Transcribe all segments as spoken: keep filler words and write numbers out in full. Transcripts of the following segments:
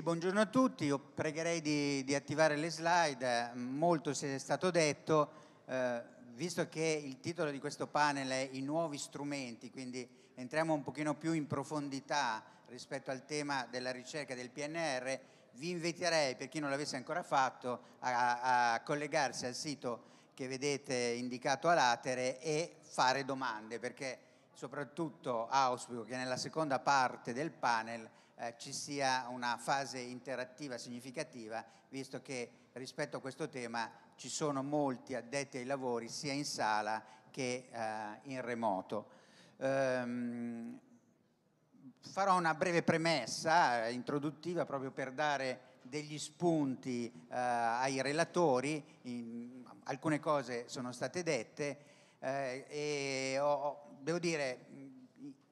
Sì, buongiorno a tutti, io pregherei di, di attivare le slide, molto si è stato detto, eh, visto che il titolo di questo panel è i nuovi strumenti, quindi entriamo un pochino più in profondità rispetto al tema della ricerca del P N R, vi inviterei, per chi non l'avesse ancora fatto, a, a collegarsi al sito che vedete indicato a latere e fare domande, perché soprattutto auspico che nella seconda parte del panel eh, ci sia una fase interattiva significativa, visto che rispetto a questo tema ci sono molti addetti ai lavori sia in sala che eh, in remoto. Ehm, farò una breve premessa introduttiva proprio per dare degli spunti eh, ai relatori, in, alcune cose sono state dette eh, e ho, devo dire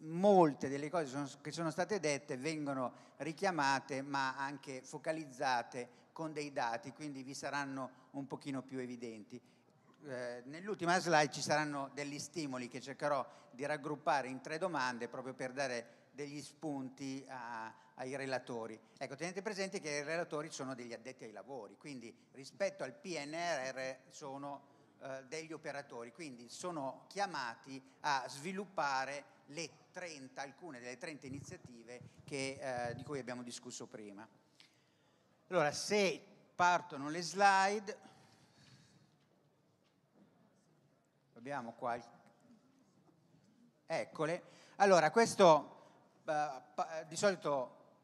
molte delle cose sono, che sono state dette vengono richiamate ma anche focalizzate con dei dati, quindi vi saranno un pochino più evidenti. Eh, nell'ultima slide ci saranno degli stimoli che cercherò di raggruppare in tre domande proprio per dare degli spunti a, ai relatori. Ecco, tenete presente che i relatori sono degli addetti ai lavori, quindi rispetto al P N R R sono eh, degli operatori, quindi sono chiamati a sviluppare le trenta, alcune delle trenta iniziative che, eh, di cui abbiamo discusso prima. Allora, se partono le slide, abbiamo qualche... Eccole. Allora, questo... Uh, di solito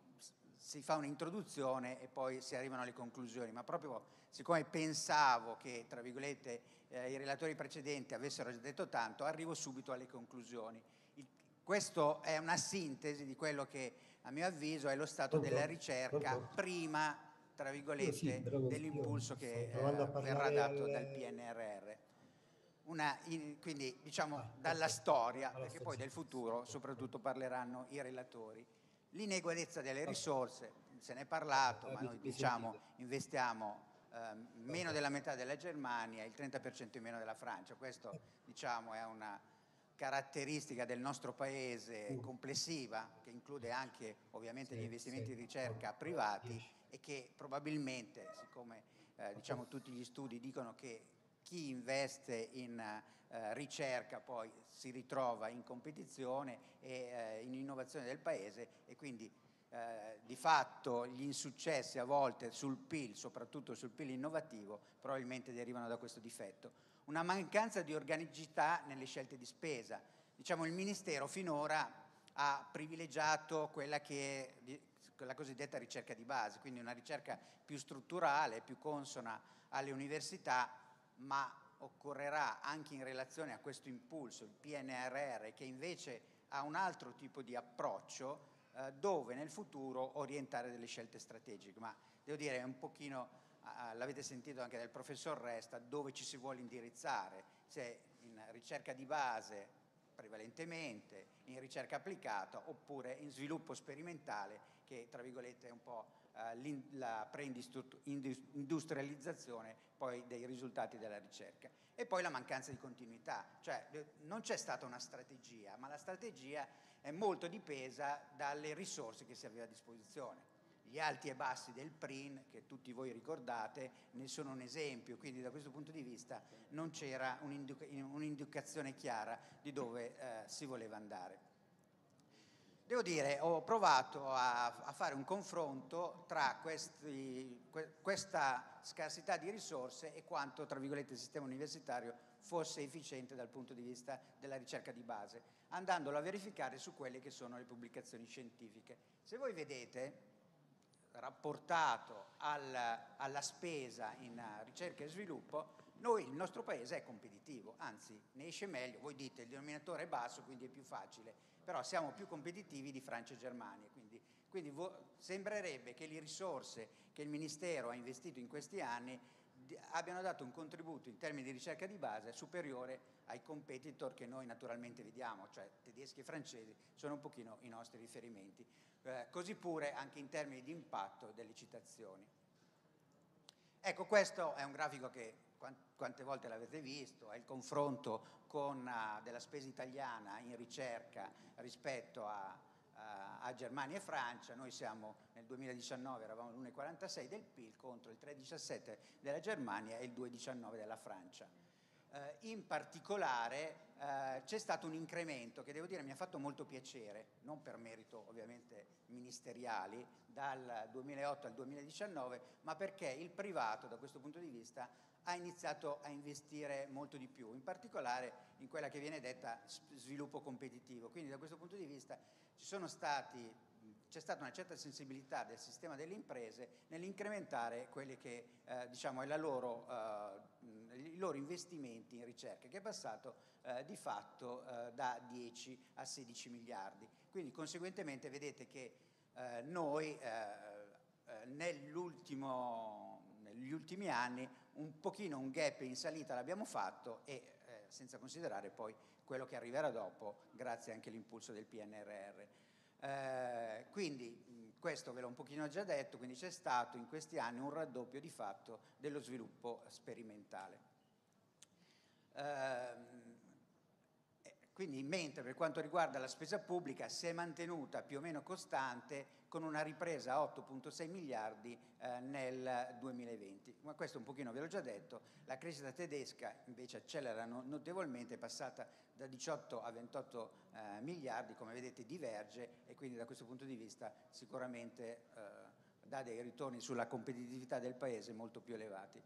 si fa un'introduzione e poi si arrivano alle conclusioni, ma proprio siccome pensavo che, tra virgolette, eh, i relatori precedenti avessero già detto tanto, arrivo subito alle conclusioni. Il, questo è una sintesi di quello che, a mio avviso, è lo stato pronto, della ricerca pronto. prima, tra virgolette, dell'impulso che eh, verrà dato al... dal P N R R. Una in, quindi diciamo ah, dalla sì, storia, allora, perché sì, poi sì, del futuro sì, soprattutto parleranno i relatori. L'ineguaglianza delle risorse, se ne è parlato, ma noi diciamo investiamo eh, meno della metà della Germania e il trenta per cento in meno della Francia, questo diciamo è una caratteristica del nostro paese complessiva che include anche ovviamente gli investimenti di ricerca privati e che probabilmente, siccome eh, diciamo tutti gli studi dicono che chi investe in uh, ricerca poi si ritrova in competizione e uh, in innovazione del paese e quindi uh, di fatto gli insuccessi a volte sul P I L, soprattutto sul P I L innovativo, probabilmente derivano da questo difetto. Una mancanza di organicità nelle scelte di spesa. Diciamo il Ministero finora ha privilegiato quella che è di, la cosiddetta ricerca di base, quindi una ricerca più strutturale, più consona alle università, ma occorrerà anche in relazione a questo impulso, il P N R R, che invece ha un altro tipo di approccio eh, dove nel futuro orientare delle scelte strategiche, ma devo dire un pochino, eh, l'avete sentito anche dal professor Resta, dove ci si vuole indirizzare, se in ricerca di base prevalentemente, in ricerca applicata oppure in sviluppo sperimentale che tra virgolette è un po' la preindustrializzazione poi dei risultati della ricerca. E poi la mancanza di continuità, cioè non c'è stata una strategia, ma la strategia è molto dipesa dalle risorse che si aveva a disposizione. Gli alti e bassi del P R I N, che tutti voi ricordate, ne sono un esempio, quindi da questo punto di vista non c'era un'indicazione chiara di dove eh, si voleva andare. Devo dire, ho provato a, a fare un confronto tra questi, que, questa scarsità di risorse e quanto, tra virgolette, il sistema universitario fosse efficiente dal punto di vista della ricerca di base, andandolo a verificare su quelle che sono le pubblicazioni scientifiche. Se voi vedete, rapportato al, alla spesa in ricerca e sviluppo, noi, il nostro paese è competitivo, anzi ne esce meglio, voi dite il denominatore è basso quindi è più facile, però siamo più competitivi di Francia e Germania, quindi, quindi sembrerebbe che le risorse che il Ministero ha investito in questi anni abbiano dato un contributo in termini di ricerca di base superiore ai competitor che noi naturalmente vediamo, cioè tedeschi e francesi sono un pochino i nostri riferimenti, eh, così pure anche in termini di impatto delle citazioni. Ecco, questo è un grafico che quante volte l'avete visto, è il confronto con, uh, della spesa italiana in ricerca rispetto a, a, a Germania e Francia. Noi siamo, nel duemiladiciannove eravamo l'uno virgola quarantasei del P I L contro il tre virgola diciassette della Germania e il due virgola diciannove della Francia. Eh, in particolare eh, c'è stato un incremento che devo dire mi ha fatto molto piacere, non per merito ovviamente ministeriali, dal duemilaotto al duemiladiciannove, ma perché il privato da questo punto di vista ha iniziato a investire molto di più, in particolare in quella che viene detta sviluppo competitivo. Quindi da questo punto di vista ci sono stati, c'è stata una certa sensibilità del sistema delle imprese nell'incrementare quelli che eh, diciamo è la loro, eh, i loro investimenti in ricerca, che è passato eh, di fatto eh, da dieci a sedici miliardi. Quindi conseguentemente vedete che eh, noi eh, Nell'ultimo, negli ultimi anni un pochino un gap in salita l'abbiamo fatto, e eh, senza considerare poi quello che arriverà dopo grazie anche all'impulso del P N R R. Eh, quindi questo ve l'ho un pochino già detto, quindi c'è stato in questi anni un raddoppio di fatto dello sviluppo sperimentale. Eh, Quindi mentre per quanto riguarda la spesa pubblica si è mantenuta più o meno costante, con una ripresa a otto virgola sei miliardi eh, nel duemilaventi. Ma questo un pochino ve l'ho già detto. La crescita tedesca invece accelera no- notevolmente, è passata da diciotto a ventotto eh, miliardi, come vedete diverge, e quindi da questo punto di vista sicuramente eh, dà dei ritorni sulla competitività del Paese molto più elevati.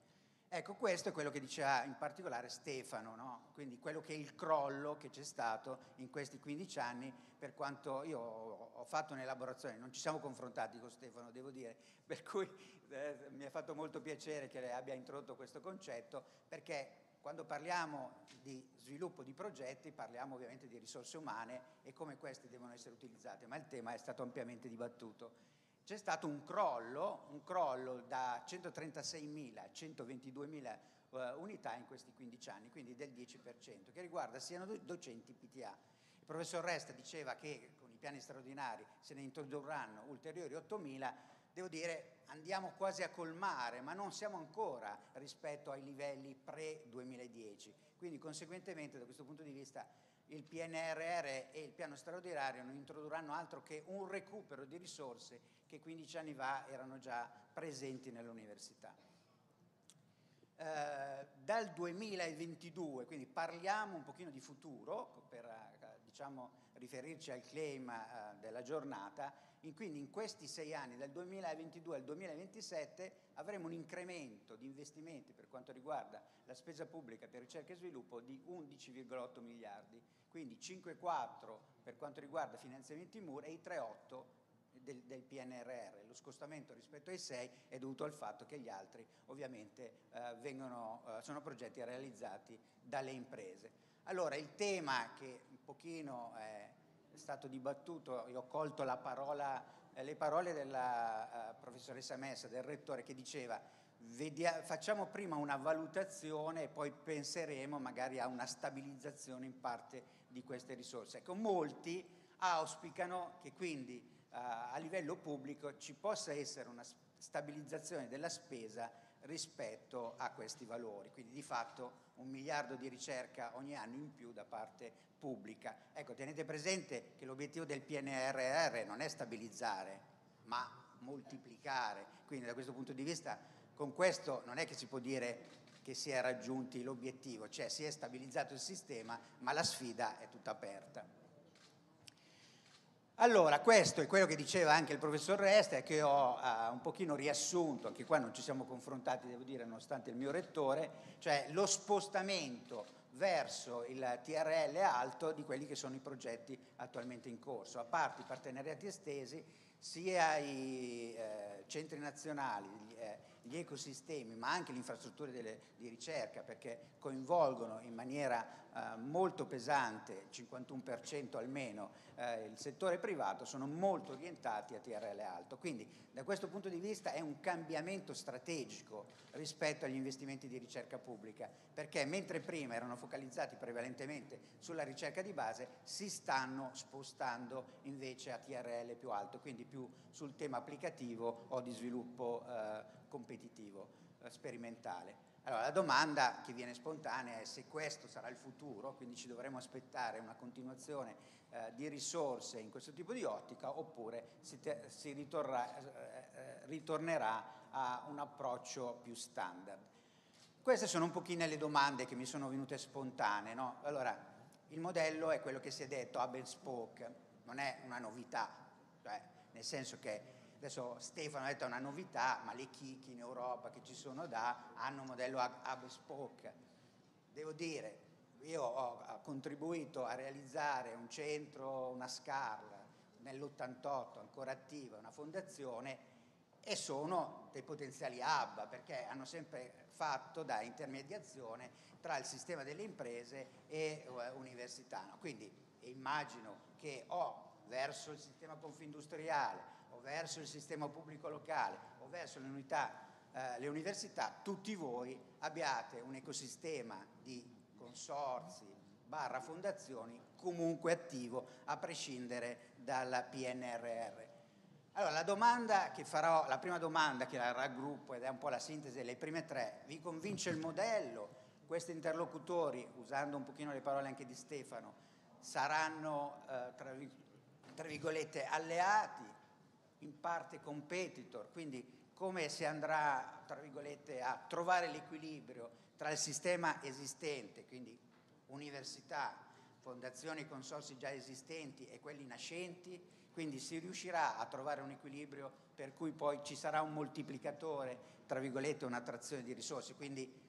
Ecco, questo è quello che diceva in particolare Stefano, no? Quindi quello che è il crollo che c'è stato in questi quindici anni. Per quanto io ho fatto un'elaborazione, non ci siamo confrontati con Stefano, devo dire, per cui eh, mi ha fatto molto piacere che abbia introdotto questo concetto, perché quando parliamo di sviluppo di progetti parliamo ovviamente di risorse umane e come queste devono essere utilizzate, ma il tema è stato ampiamente dibattuto. C'è stato un crollo, un crollo da centotrentaseimila a centoventiduemila uh, unità in questi quindici anni, quindi del dieci per cento, che riguarda siano docenti P T A. Il professor Resta diceva che con i piani straordinari se ne introdurranno ulteriori ottomila, devo dire andiamo quasi a colmare, ma non siamo ancora rispetto ai livelli pre duemiladieci. Quindi conseguentemente da questo punto di vista il P N R R e il piano straordinario non introdurranno altro che un recupero di risorse che quindici anni fa erano già presenti nell'università. Eh, dal duemilaventidue, quindi parliamo un pochino di futuro per eh, diciamo, riferirci al claim eh, della giornata, in, quindi in questi sei anni, dal duemilaventidue al duemilaventisette, avremo un incremento di investimenti per quanto riguarda la spesa pubblica per ricerca e sviluppo di undici virgola otto miliardi, quindi cinque virgola quattro per quanto riguarda finanziamenti M U R e i tre virgola otto del, del P N R R. Lo scostamento rispetto ai sei è dovuto al fatto che gli altri ovviamente eh, vengono, eh, sono progetti realizzati dalle imprese. Allora il tema che un pochino è stato dibattuto, io ho colto la parola le parole della uh, professoressa Messa, del rettore, che diceva vedia, facciamo prima una valutazione e poi penseremo magari a una stabilizzazione in parte di queste risorse. Ecco, molti auspicano che quindi uh, a livello pubblico ci possa essere una stabilizzazione della spesa rispetto a questi valori, quindi di fatto un miliardo di ricerca ogni anno in più da parte pubblica. Ecco, tenete presente che l'obiettivo del P N R R non è stabilizzare, ma moltiplicare. Quindi da questo punto di vista, con questo non è che si può dire che si è raggiunti l'obiettivo, cioè si è stabilizzato il sistema, ma la sfida è tutta aperta. Allora, questo è quello che diceva anche il professor Resta, che ho uh, un pochino riassunto, anche qua non ci siamo confrontati, devo dire, nonostante il mio rettore, cioè lo spostamento verso il T R L alto di quelli che sono i progetti attualmente in corso, a parte i partenariati estesi, sia i eh, centri nazionali, gli, eh, gli ecosistemi, ma anche le infrastrutture delle, di ricerca, perché coinvolgono in maniera eh, molto pesante, cinquantuno per cento almeno, eh, il settore privato, sono molto orientati a T R L alto. Quindi da questo punto di vista è un cambiamento strategico rispetto agli investimenti di ricerca pubblica, perché mentre prima erano focalizzati prevalentemente sulla ricerca di base, si stanno spostando invece a T R L più alto, quindi più sul tema applicativo o di sviluppo eh, eh, competitivo, eh, sperimentale. Allora la domanda che viene spontanea è se questo sarà il futuro, quindi ci dovremo aspettare una continuazione eh, di risorse in questo tipo di ottica, oppure si, te, si ritorrà, eh, ritornerà a un approccio più standard. Queste sono un pochino le domande che mi sono venute spontanee, no? Allora, il modello è quello che si è detto, hub and spoke, non è una novità, cioè, nel senso che adesso Stefano ha detto una novità, ma le chicche in Europa che ci sono da hanno un modello hub and spoke. Devo dire, io ho contribuito a realizzare un centro, una SCARL, nell'ottantotto, ancora attiva, una fondazione, e sono dei potenziali hub, perché hanno sempre fatto da intermediazione tra il sistema delle imprese e università. Quindi immagino che o verso il sistema confindustriale, o verso il sistema pubblico locale, o verso le, unità, eh, le università, tutti voi abbiate un ecosistema di consorzi barra fondazioni comunque attivo, a prescindere dalla P N R R. Allora la domanda che farò, la prima domanda che la raggruppo, ed è un po' la sintesi delle prime tre: vi convince il modello? Questi interlocutori, usando un pochino le parole anche di Stefano, saranno eh, tra, tra virgolette alleati, in parte competitor, quindi come si andrà tra virgolette a trovare l'equilibrio tra il sistema esistente, quindi università, fondazioni e consorzi già esistenti, e quelli nascenti? Quindi si riuscirà a trovare un equilibrio per cui poi ci sarà un moltiplicatore, tra virgolette, un'attrazione di risorse, quindi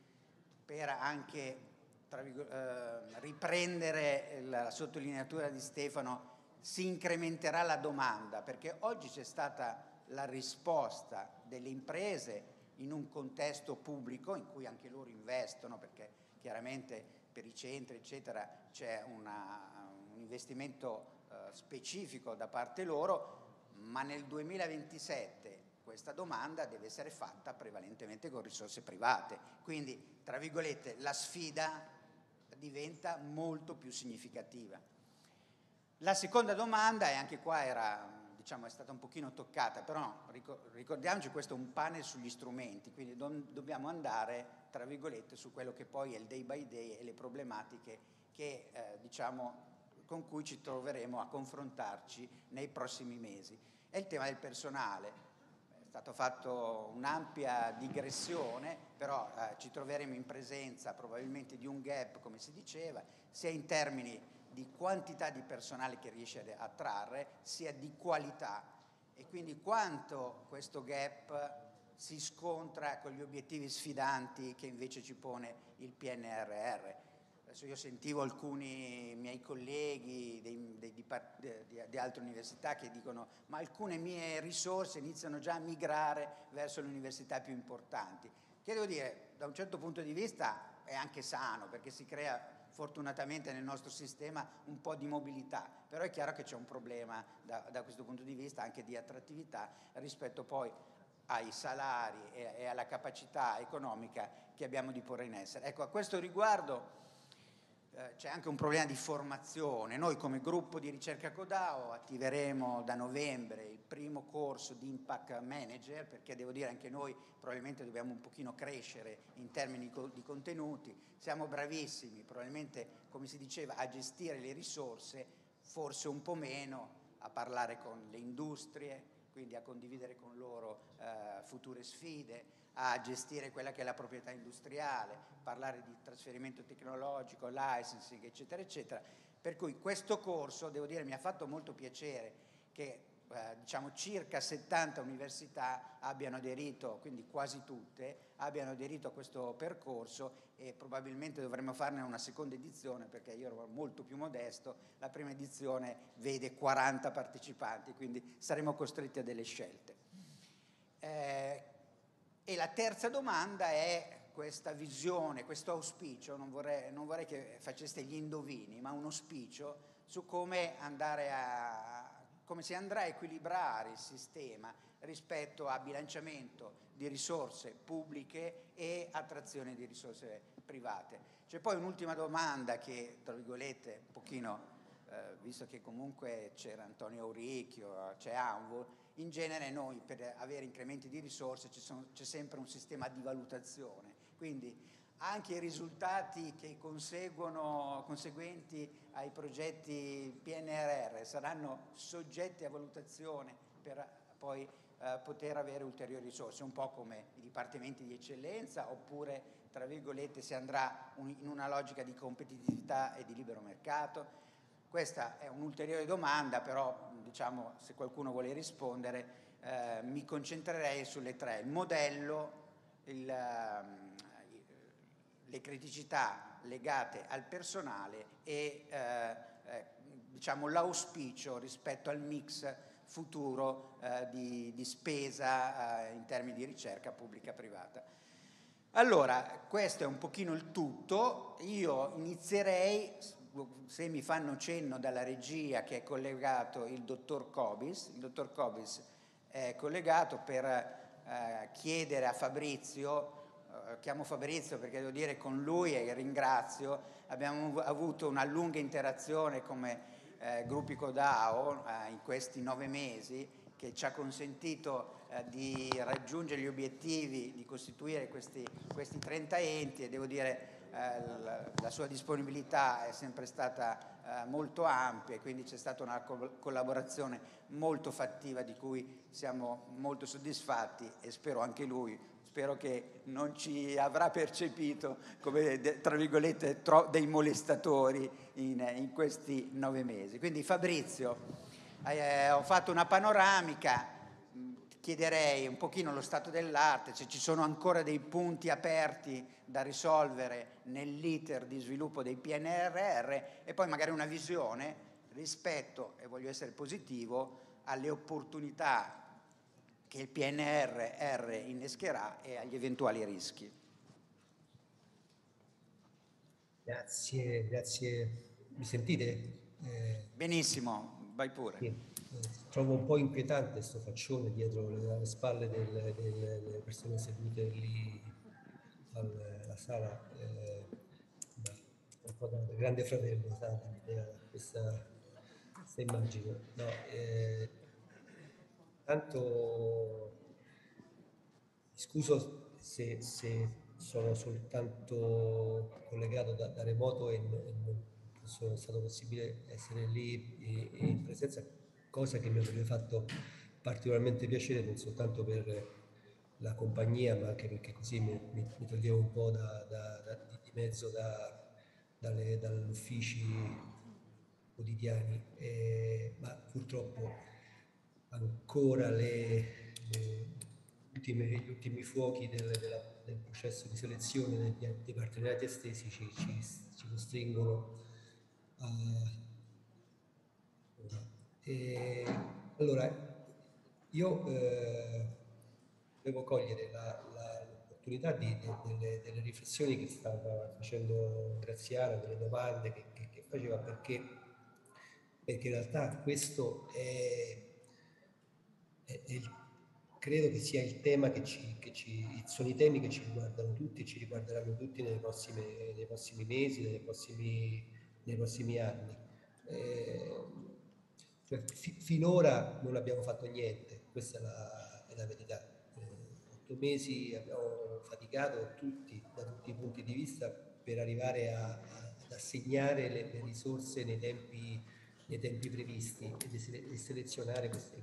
per anche tra eh, riprendere la sottolineatura di Stefano, si incrementerà la domanda, perché oggi c'è stata la risposta delle imprese in un contesto pubblico in cui anche loro investono, perché chiaramente per i centri eccetera c'è una, un investimento specifico da parte loro, ma nel duemilaventisette questa domanda deve essere fatta prevalentemente con risorse private, quindi tra virgolette la sfida diventa molto più significativa. La seconda domanda, e anche qua era, diciamo, è stata un pochino toccata, però ricordiamoci, questo è un panel sugli strumenti, quindi dobbiamo andare tra virgolette su quello che poi è il day by day e le problematiche che eh, diciamo con cui ci troveremo a confrontarci nei prossimi mesi. È il tema del personale. È stata fatta un'ampia digressione, però eh, ci troveremo in presenza probabilmente di un gap, come si diceva, sia in termini di quantità di personale che riesce a attrarre, sia di qualità, e quindi quanto questo gap si scontra con gli obiettivi sfidanti che invece ci pone il P N R R. Adesso io sentivo alcuni miei colleghi dei, dei, di, di, di altre università che dicono ma alcune mie risorse iniziano già a migrare verso le università più importanti, che devo dire da un certo punto di vista è anche sano, perché si crea fortunatamente nel nostro sistema un po' di mobilità, però è chiaro che c'è un problema da, da questo punto di vista anche di attrattività rispetto poi ai salari e, e alla capacità economica che abbiamo di porre in essere. Ecco, a questo riguardo c'è anche un problema di formazione. Noi come gruppo di ricerca CoDAU attiveremo da novembre il primo corso di Impact Manager, perché devo dire anche noi probabilmente dobbiamo un pochino crescere in termini di contenuti. Siamo bravissimi probabilmente, come si diceva, a gestire le risorse, forse un po' meno a parlare con le industrie, quindi a condividere con loro eh, future sfide, a gestire quella che è la proprietà industriale, parlare di trasferimento tecnologico, licensing eccetera eccetera. Per cui questo corso, devo dire, mi ha fatto molto piacere che eh, diciamo circa settanta università abbiano aderito, quindi quasi tutte abbiano aderito a questo percorso, e probabilmente dovremmo farne una seconda edizione, perché io ero molto più modesto, la prima edizione vede quaranta partecipanti, quindi saremo costretti a delle scelte. Eh, E la terza domanda è questa visione, questo auspicio, non vorrei, non vorrei che faceste gli indovini, ma un auspicio su come, andare a, come si andrà a equilibrare il sistema rispetto a bilanciamento di risorse pubbliche e attrazione di risorse private. C'è poi un'ultima domanda che, tra virgolette, un pochino, eh, visto che comunque c'era Antonio Uricchio, c'è ANVUR, in genere noi per avere incrementi di risorse c'è sempre un sistema di valutazione, quindi anche i risultati che conseguono, conseguenti ai progetti P N R R saranno soggetti a valutazione per poi eh, poter avere ulteriori risorse, un po' come i dipartimenti di eccellenza, oppure tra virgolette si andrà un, in una logica di competitività e di libero mercato. Questa è un'ulteriore domanda, però diciamo, se qualcuno vuole rispondere, eh, mi concentrerei sulle tre: il modello, il, eh, le criticità legate al personale e eh, eh, diciamo, l'auspicio rispetto al mix futuro eh, di, di spesa eh, in termini di ricerca pubblica e privata. Allora, questo è un pochino il tutto. Io inizierei, se mi fanno cenno dalla regia, che è collegato il dottor Cobis. Il dottor Cobis è collegato per eh, chiedere a Fabrizio, eh, chiamo Fabrizio perché devo dire con lui e ringrazio, abbiamo avuto una lunga interazione come eh, gruppi CoDAU eh, in questi nove mesi, che ci ha consentito eh, di raggiungere gli obiettivi di costituire questi, questi trenta enti, e devo dire la sua disponibilità è sempre stata molto ampia e quindi c'è stata una collaborazione molto fattiva di cui siamo molto soddisfatti, e spero anche lui, spero che non ci avrà percepito come, tra virgolette, dei molestatori in, in questi nove mesi. Quindi Fabrizio, eh, ho fatto una panoramica, chiederei un pochino lo stato dell'arte, se ci sono ancora dei punti aperti da risolvere nell'iter di sviluppo dei P N R R, e poi magari una visione rispetto, e voglio essere positivo, alle opportunità che il P N R R innescherà e agli eventuali rischi. Grazie, grazie. Mi sentite? Eh... Benissimo, vai pure. Sì. Trovo un po' inquietante questo faccione dietro le spalle del, del, delle persone sedute lì alla sala, eh, un po' da Grande Fratello, questa, questa immagine. No, eh, tanto scuso se, se sono soltanto collegato da, da remoto e non è stato possibile essere lì e, e in presenza, cosa che mi avrebbe fatto particolarmente piacere, non soltanto per la compagnia, ma anche perché così mi, mi, mi toglievo un po' da, da, da, di mezzo da, dalle, dagli uffici quotidiani, eh, ma purtroppo ancora le, le ultime, gli ultimi fuochi del, della, del processo di selezione dei, dei partenariati estesi ci, ci, ci costringono a... E allora, io eh, devo cogliere l'opportunità delle, delle riflessioni che stava facendo Graziano, delle domande che, che, che faceva, perché, perché in realtà questo è, è, è il, credo che sia il tema che ci, che ci, sono i temi che ci riguardano tutti e ci riguarderanno tutti nei prossimi, nei prossimi mesi, nei prossimi, nei prossimi anni. Eh, Cioè, finora non abbiamo fatto niente, questa è la, è la verità. Eh, otto mesi abbiamo faticato tutti, da tutti i punti di vista, per arrivare a, a, ad assegnare le, le risorse nei tempi, nei tempi previsti e di selezionare queste,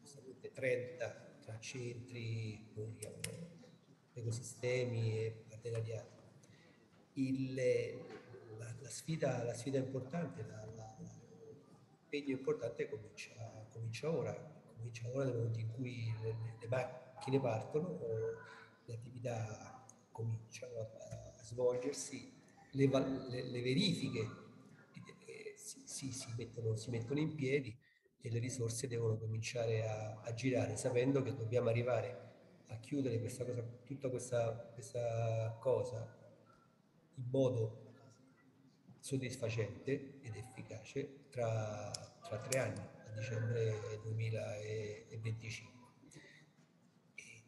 queste trenta tra centri, diciamo, ecosistemi e partenariati. La, la, sfida, la sfida importante, la, la, l'impegno importante comincia, comincia ora, comincia ora nel momento in cui le, le macchine partono, le attività cominciano a, a svolgersi, le, le, le verifiche si, si, si, mettono, si mettono in piedi e le risorse devono cominciare a, a girare, sapendo che dobbiamo arrivare a chiudere questa cosa, tutta questa, questa cosa in modo soddisfacente ed efficace tra, tra tre anni, a dicembre duemilaventicinque. E,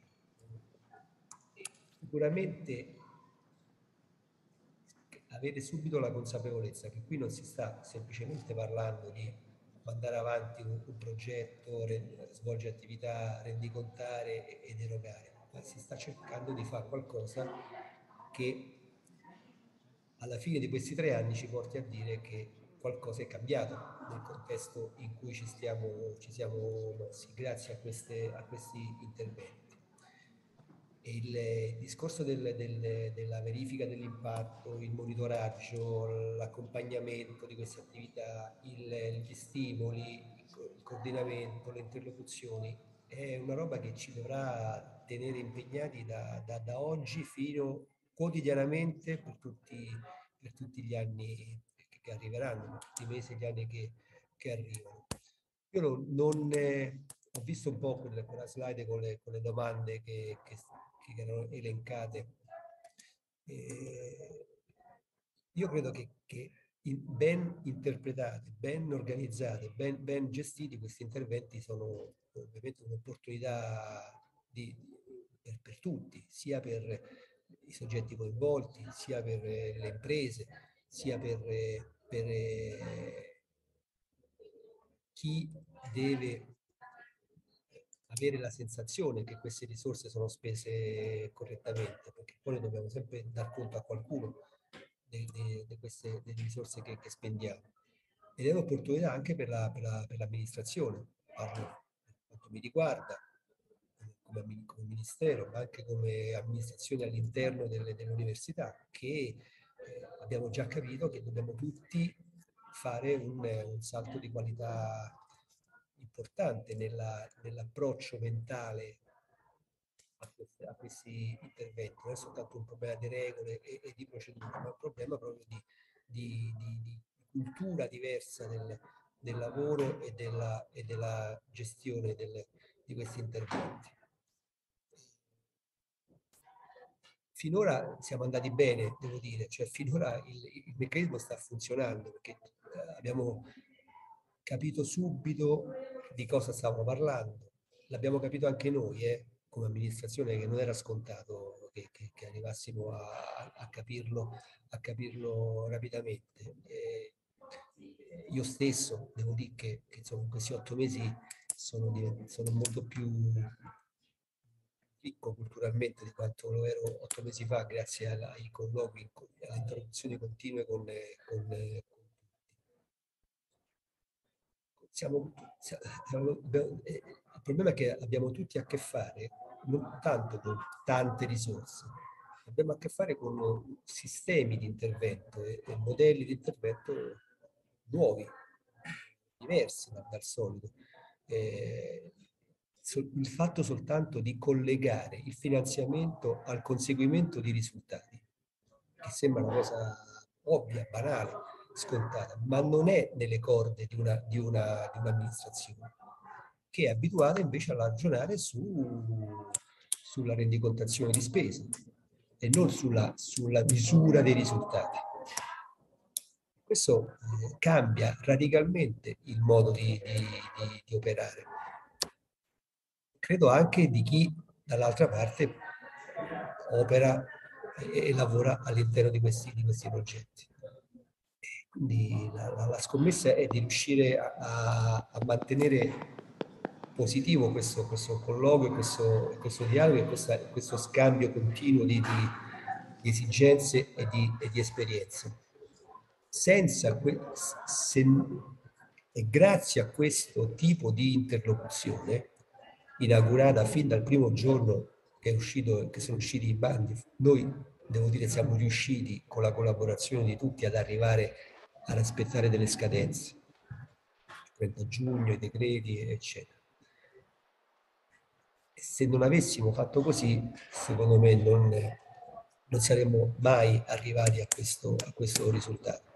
e sicuramente avere subito la consapevolezza che qui non si sta semplicemente parlando di mandare avanti un, un progetto, re, svolgere attività, rendicontare ed erogare, ma si sta cercando di fare qualcosa che alla fine di questi tre anni ci porti a dire che qualcosa è cambiato nel contesto in cui ci, stiamo, ci siamo mossi grazie a, queste, a questi interventi. Il discorso del, del, della verifica dell'impatto, il monitoraggio, l'accompagnamento di queste attività, il, gli stimoli, il coordinamento, le interlocuzioni, è una roba che ci dovrà tenere impegnati da, da, da oggi fino quotidianamente per tutti, per tutti gli anni che arriveranno, per tutti i mesi e gli anni che, che arrivano. Io non, non eh, ho visto un po' quella, quella slide con le, con le domande che, che che erano elencate. Eh, io credo che, che in, ben interpretate, ben organizzate, ben, ben gestiti, questi interventi sono ovviamente un'opportunità per, per tutti, sia per i soggetti coinvolti, sia per le imprese, sia per, per chi deve avere la sensazione che queste risorse sono spese correttamente, perché poi dobbiamo sempre dar conto a qualcuno di queste delle risorse che, che spendiamo. Ed è un'opportunità anche per la, per la, per l'amministrazione, parlo per quanto mi riguarda, come, come ministero, ma anche come amministrazione all'interno dell'università, dell che eh, abbiamo già capito che dobbiamo tutti fare un, un salto di qualità importante nell'approccio mentale a questi, a questi interventi. Non è soltanto un problema di regole e, e di procedure, ma un problema proprio di, di, di, di cultura diversa del, del lavoro e della, e della gestione del, di questi interventi. Finora siamo andati bene, devo dire, cioè finora il, il meccanismo sta funzionando, perché abbiamo capito subito di cosa stavamo parlando. L'abbiamo capito anche noi, eh, come amministrazione, che non era scontato che, che, che arrivassimo a, a, capirlo, a capirlo rapidamente. E io stesso devo dire che, che insomma, in questi otto mesi sono, sono molto più ricco culturalmente di quanto lo ero otto mesi fa, grazie alla, ai colloqui, alle interruzioni continue con, con, con Siamo, siamo, il problema è che abbiamo tutti a che fare non tanto con tante risorse, abbiamo a che fare con sistemi di intervento e, e modelli di intervento nuovi, diversi dal, dal solito. Eh, sol, il fatto soltanto di collegare il finanziamento al conseguimento di risultati, che sembra una cosa ovvia, banale, scontata, ma non è nelle corde di una, di una, di un'amministrazione che è abituata invece a ragionare su, sulla rendicontazione di spese e non sulla, sulla misura dei risultati. Questo eh, cambia radicalmente il modo di, di, di, di operare. Credo anche di chi dall'altra parte opera e, e lavora all'interno di questi, di questi progetti. Quindi la, la, la scommessa è di riuscire a, a mantenere positivo questo, questo colloquio, questo, questo dialogo e questa, questo scambio continuo di, di, di esigenze e di, e di esperienze. Senza se, e grazie a questo tipo di interlocuzione, inaugurata fin dal primo giorno che, è uscito, che sono usciti i bandi, noi devo dire siamo riusciti con la collaborazione di tutti ad arrivare a rispettare delle scadenze, il trenta giugno, i decreti, eccetera. E se non avessimo fatto così, secondo me non, non saremmo mai arrivati a questo, a questo risultato.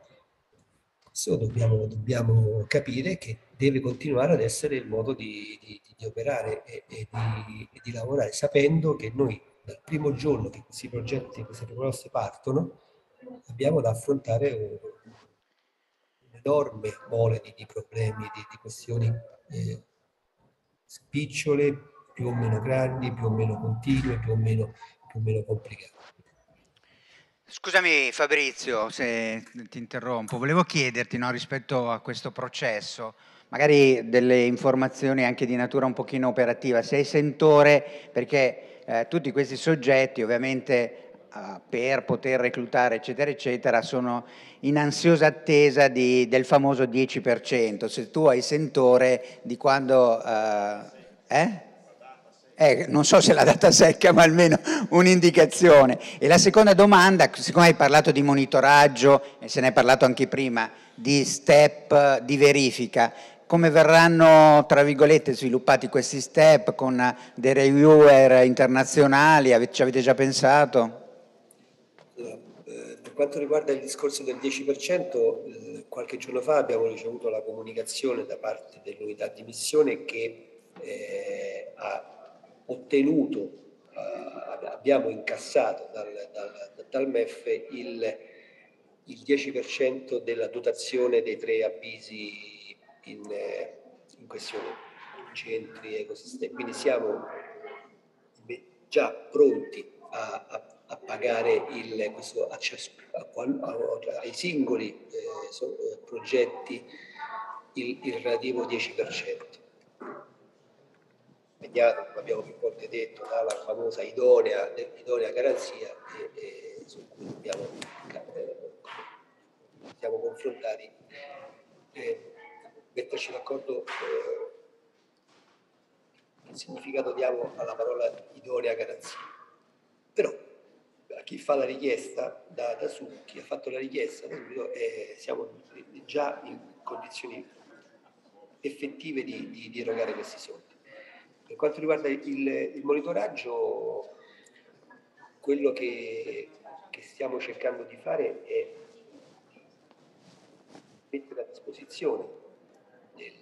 Questo dobbiamo, dobbiamo capire che deve continuare ad essere il modo di, di, di operare e, e, di, e di lavorare, sapendo che noi dal primo giorno che questi progetti, queste proposte partono, abbiamo da affrontare un, un'enorme mole di, di problemi, di, di questioni eh, spicciole, più o meno grandi, più o meno continue, più o meno, più o meno complicate. Scusami Fabrizio se ti interrompo, volevo chiederti, no, rispetto a questo processo, magari delle informazioni anche di natura un pochino operativa, se hai sentore, perché eh, tutti questi soggetti ovviamente per poter reclutare eccetera eccetera sono in ansiosa attesa di, del famoso dieci per cento. Se tu hai sentore di quando eh, eh? Eh, non so se la data secca, ma almeno un'indicazione. E la seconda domanda, siccome hai parlato di monitoraggio e se ne è parlato anche prima di step di verifica, come verranno, tra virgolette, sviluppati questi step con dei reviewer internazionali? Ave- ci avete già pensato? Per quanto riguarda il discorso del dieci per cento, qualche giorno fa abbiamo ricevuto la comunicazione da parte dell'unità di missione che eh, ha ottenuto, eh, abbiamo incassato dal, dal, dal M E F il, il dieci per cento della dotazione dei tre avvisi in, in questione, centri, ecosistemi. Quindi siamo già pronti a, a a pagare il, questo accesso a qual, a, ai singoli eh, so, eh, progetti il, il relativo dieci per cento. Vediamo, abbiamo più volte detto, dalla famosa idonea, idonea garanzia e, e su cui abbiamo, eh, siamo confrontati eh, metterci d'accordo eh, il significato diamo alla parola idonea garanzia. Però chi fa la richiesta da, da su, chi ha fatto la richiesta da subito, eh, siamo già in condizioni effettive di, di, di erogare questi soldi. Per quanto riguarda il, il monitoraggio, quello che, che stiamo cercando di fare è mettere a disposizione del,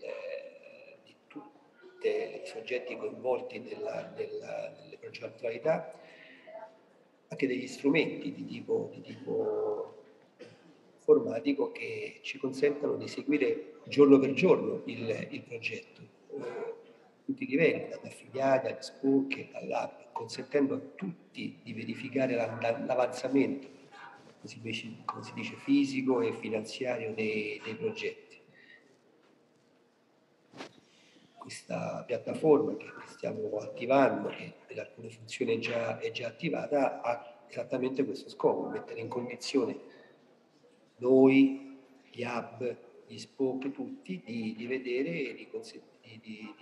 di tutti i soggetti coinvolti nella, nella, nelle progettualità anche degli strumenti di tipo, di tipo informatico che ci consentano di seguire giorno per giorno il, il progetto, eh, tutti i livelli, dall'affiliati, alle spocche, dall'app, consentendo a tutti di verificare l'avanzamento, così come si dice, fisico e finanziario dei, dei progetti. Questa piattaforma che stiamo attivando, che per alcune funzioni è già, è già attivata, ha esattamente questo scopo, mettere in condizione noi, gli hub, gli spoke, tutti, di, di vedere e di, di, di,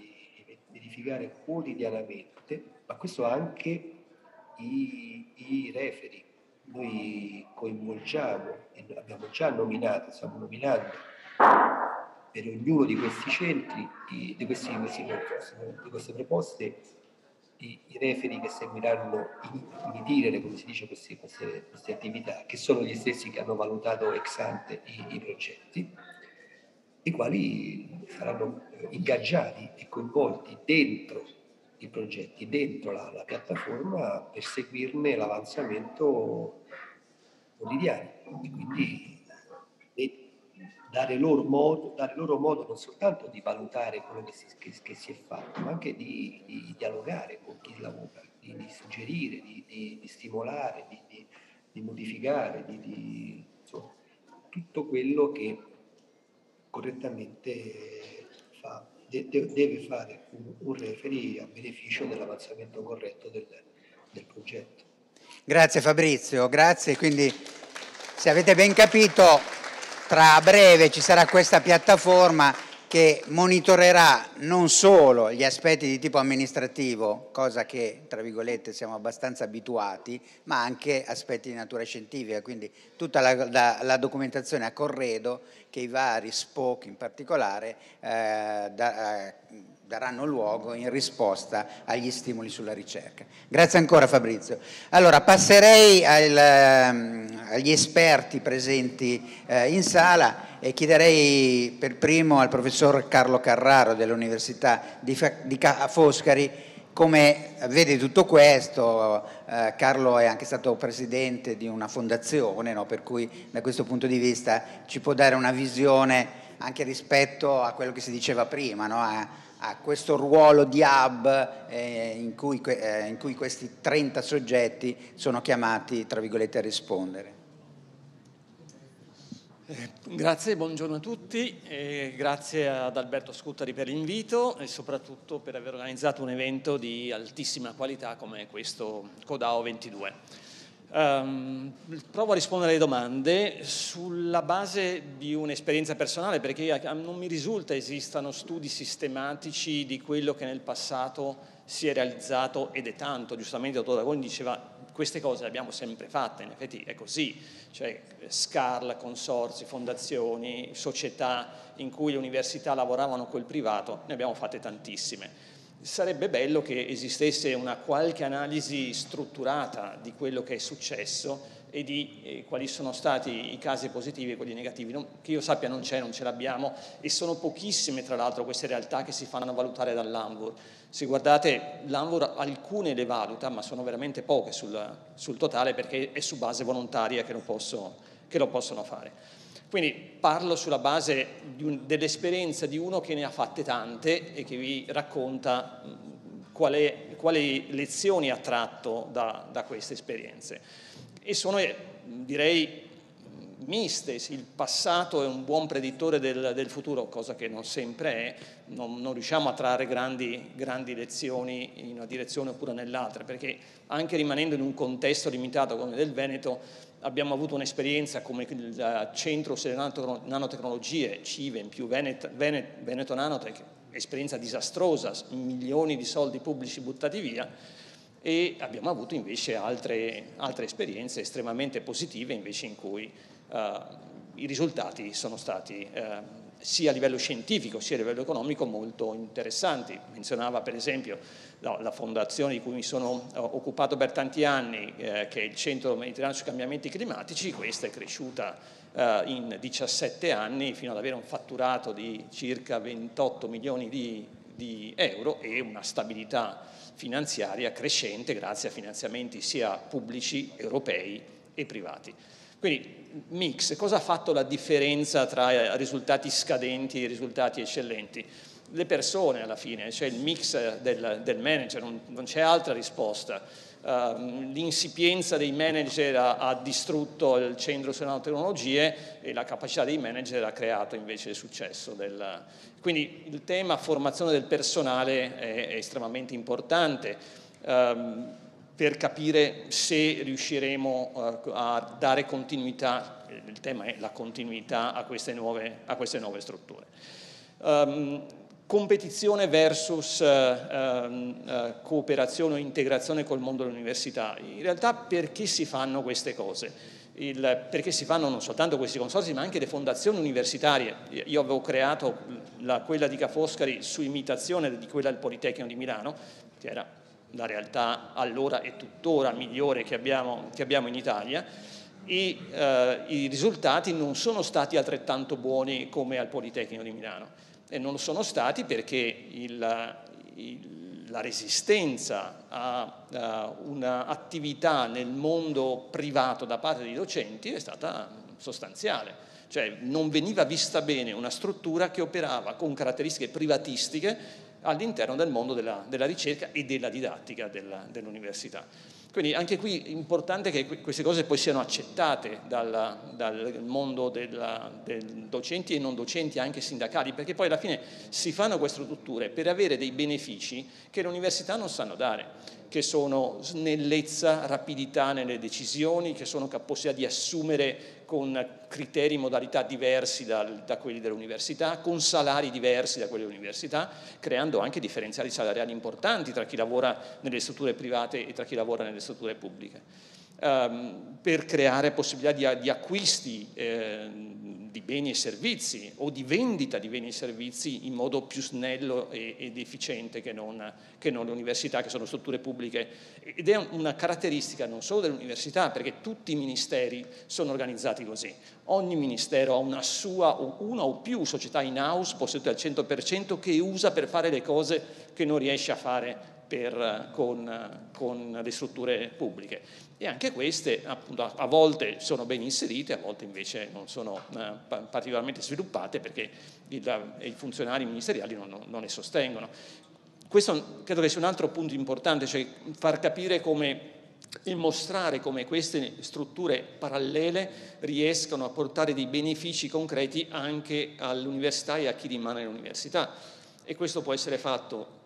di verificare quotidianamente, ma questo anche i, i referi. Noi coinvolgiamo, e abbiamo già nominato, stiamo nominando, per ognuno di questi centri, di, questi, di, questi, di queste proposte, i, i referi che seguiranno in, in itinere, come si dice, queste, queste, queste attività, che sono gli stessi che hanno valutato ex ante i, i progetti, i quali saranno ingaggiati e coinvolti dentro i progetti, dentro la, la piattaforma, per seguirne l'avanzamento quotidiano. E quindi Dare loro, modo, dare loro modo non soltanto di valutare quello che si, che, che si è fatto, ma anche di, di dialogare con chi lavora, di, di suggerire, di, di, di stimolare, di, di, di modificare, di, di, insomma, tutto quello che correttamente fa, de, de, deve fare un, un referee a beneficio dell'avanzamento corretto del, del progetto. Grazie Fabrizio, grazie. Quindi se avete ben capito, tra breve ci sarà questa piattaforma che monitorerà non solo gli aspetti di tipo amministrativo, cosa che tra virgolette siamo abbastanza abituati, ma anche aspetti di natura scientifica, quindi tutta la, la, la documentazione a corredo che i vari spoke in particolare eh, da, eh, daranno luogo in risposta agli stimoli sulla ricerca. Grazie ancora Fabrizio. Allora passerei al, agli esperti presenti eh, in sala e chiederei per primo al professor Carlo Carraro dell'Università di, di Ca' Foscari come vede tutto questo. eh, Carlo è anche stato presidente di una fondazione, no? Per cui da questo punto di vista ci può dare una visione anche rispetto a quello che si diceva prima, no? a, a questo ruolo di hub eh, in, cui, eh, in cui questi trenta soggetti sono chiamati, tra virgolette, a rispondere. Eh, grazie, buongiorno a tutti, eh, grazie ad Alberto Scutari per l'invito e soprattutto per aver organizzato un evento di altissima qualità come questo CoDAU ventidue. Um, provo a rispondere alle domande sulla base di un'esperienza personale, perché non mi risulta esistano studi sistematici di quello che nel passato si è realizzato, ed è tanto. Giustamente il dottor Dragoni diceva: queste cose le abbiamo sempre fatte, in effetti è così, cioè SCARL, consorzi, fondazioni, società in cui le università lavoravano col privato, ne abbiamo fatte tantissime. Sarebbe bello che esistesse una qualche analisi strutturata di quello che è successo e di eh, quali sono stati i casi positivi e quelli negativi. Non, che io sappia non c'è, non ce l'abbiamo, e sono pochissime tra l'altro queste realtà che si fanno valutare dall'ANVUR. Se guardate, l'ANVUR alcune le valuta, ma sono veramente poche sul, sul totale, perché è su base volontaria che lo, posso, che lo possono fare. Quindi parlo sulla base un, dell'esperienza di uno che ne ha fatte tante e che vi racconta mh, quale, quali lezioni ha tratto da, da queste esperienze. E sono, direi, miste. Il passato è un buon predittore del, del futuro, cosa che non sempre è. Non, non riusciamo a trarre grandi, grandi lezioni in una direzione oppure nell'altra, perché anche rimanendo in un contesto limitato come del Veneto, abbiamo avuto un'esperienza come il Centro delle Nanotecnologie, CIVE, in più Venet, Venet, Veneto Nanotech, esperienza disastrosa, milioni di soldi pubblici buttati via. E abbiamo avuto invece altre, altre esperienze estremamente positive, invece, in cui eh, i risultati sono stati eh, sia a livello scientifico sia a livello economico molto interessanti. Menzionava per esempio no, la fondazione di cui mi sono occupato per tanti anni, eh, che è il Centro Mediterraneo sui Cambiamenti Climatici. Questa è cresciuta eh, in diciassette anni fino ad avere un fatturato di circa ventotto milioni di, di euro e una stabilità finanziaria crescente grazie a finanziamenti sia pubblici, europei e privati. Quindi mix, cosa ha fatto la differenza tra risultati scadenti e risultati eccellenti? Le persone alla fine, cioè il mix del, del manager, non, non c'è altra risposta. Uh, l'insipienza dei manager ha, ha distrutto il Centro delle Nanotecnologie e la capacità dei manager ha creato invece il successo del... Quindi il tema formazione del personale è, è estremamente importante uh, per capire se riusciremo uh, a dare continuità, il tema è la continuità a queste nuove, a queste nuove strutture. Um, Competizione versus eh, eh, cooperazione o integrazione col mondo dell'università. In realtà perché si fanno queste cose? Il, perché si fanno non soltanto questi consorzi, ma anche le fondazioni universitarie. Io avevo creato la, quella di Ca' Foscari su imitazione di quella del Politecnico di Milano, che era la realtà allora e tuttora migliore che abbiamo, che abbiamo in Italia, e eh, i risultati non sono stati altrettanto buoni come al Politecnico di Milano. E non lo sono stati perché il, il, la resistenza a, a un'attività nel mondo privato da parte dei docenti è stata sostanziale. Cioè non veniva vista bene una struttura che operava con caratteristiche privatistiche all'interno del mondo della, della ricerca e della didattica dell'università. Quindi anche qui è importante che queste cose poi siano accettate dal, dal mondo della, del docenti e non docenti, anche sindacali, perché poi alla fine si fanno queste strutture per avere dei benefici che le università non sanno dare, che sono snellezza, rapidità nelle decisioni, che sono capacità di assumere con criteri e modalità diversi da, da quelli dell'università, con salari diversi da quelli dell'università, creando anche differenziali salariali importanti tra chi lavora nelle strutture private e tra chi lavora nelle strutture pubbliche, um, per creare possibilità di, di acquisti eh, di beni e servizi o di vendita di beni e servizi in modo più snello e, ed efficiente che non, che non le università, che sono strutture pubbliche. Ed è una caratteristica non solo dell'università, perché tutti i ministeri sono organizzati così. Ogni ministero ha una sua o una o più società in-house possedute al cento per cento che usa per fare le cose che non riesce a fare Per, con, con le strutture pubbliche, e anche queste appunto, a volte sono ben inserite, a volte invece non sono eh, particolarmente sviluppate perché il, i funzionari ministeriali non, non le sostengono. Questo credo che sia un altro punto importante, cioè far capire come e mostrare come queste strutture parallele riescano a portare dei benefici concreti anche all'università e a chi rimane all'università. E questo può essere fatto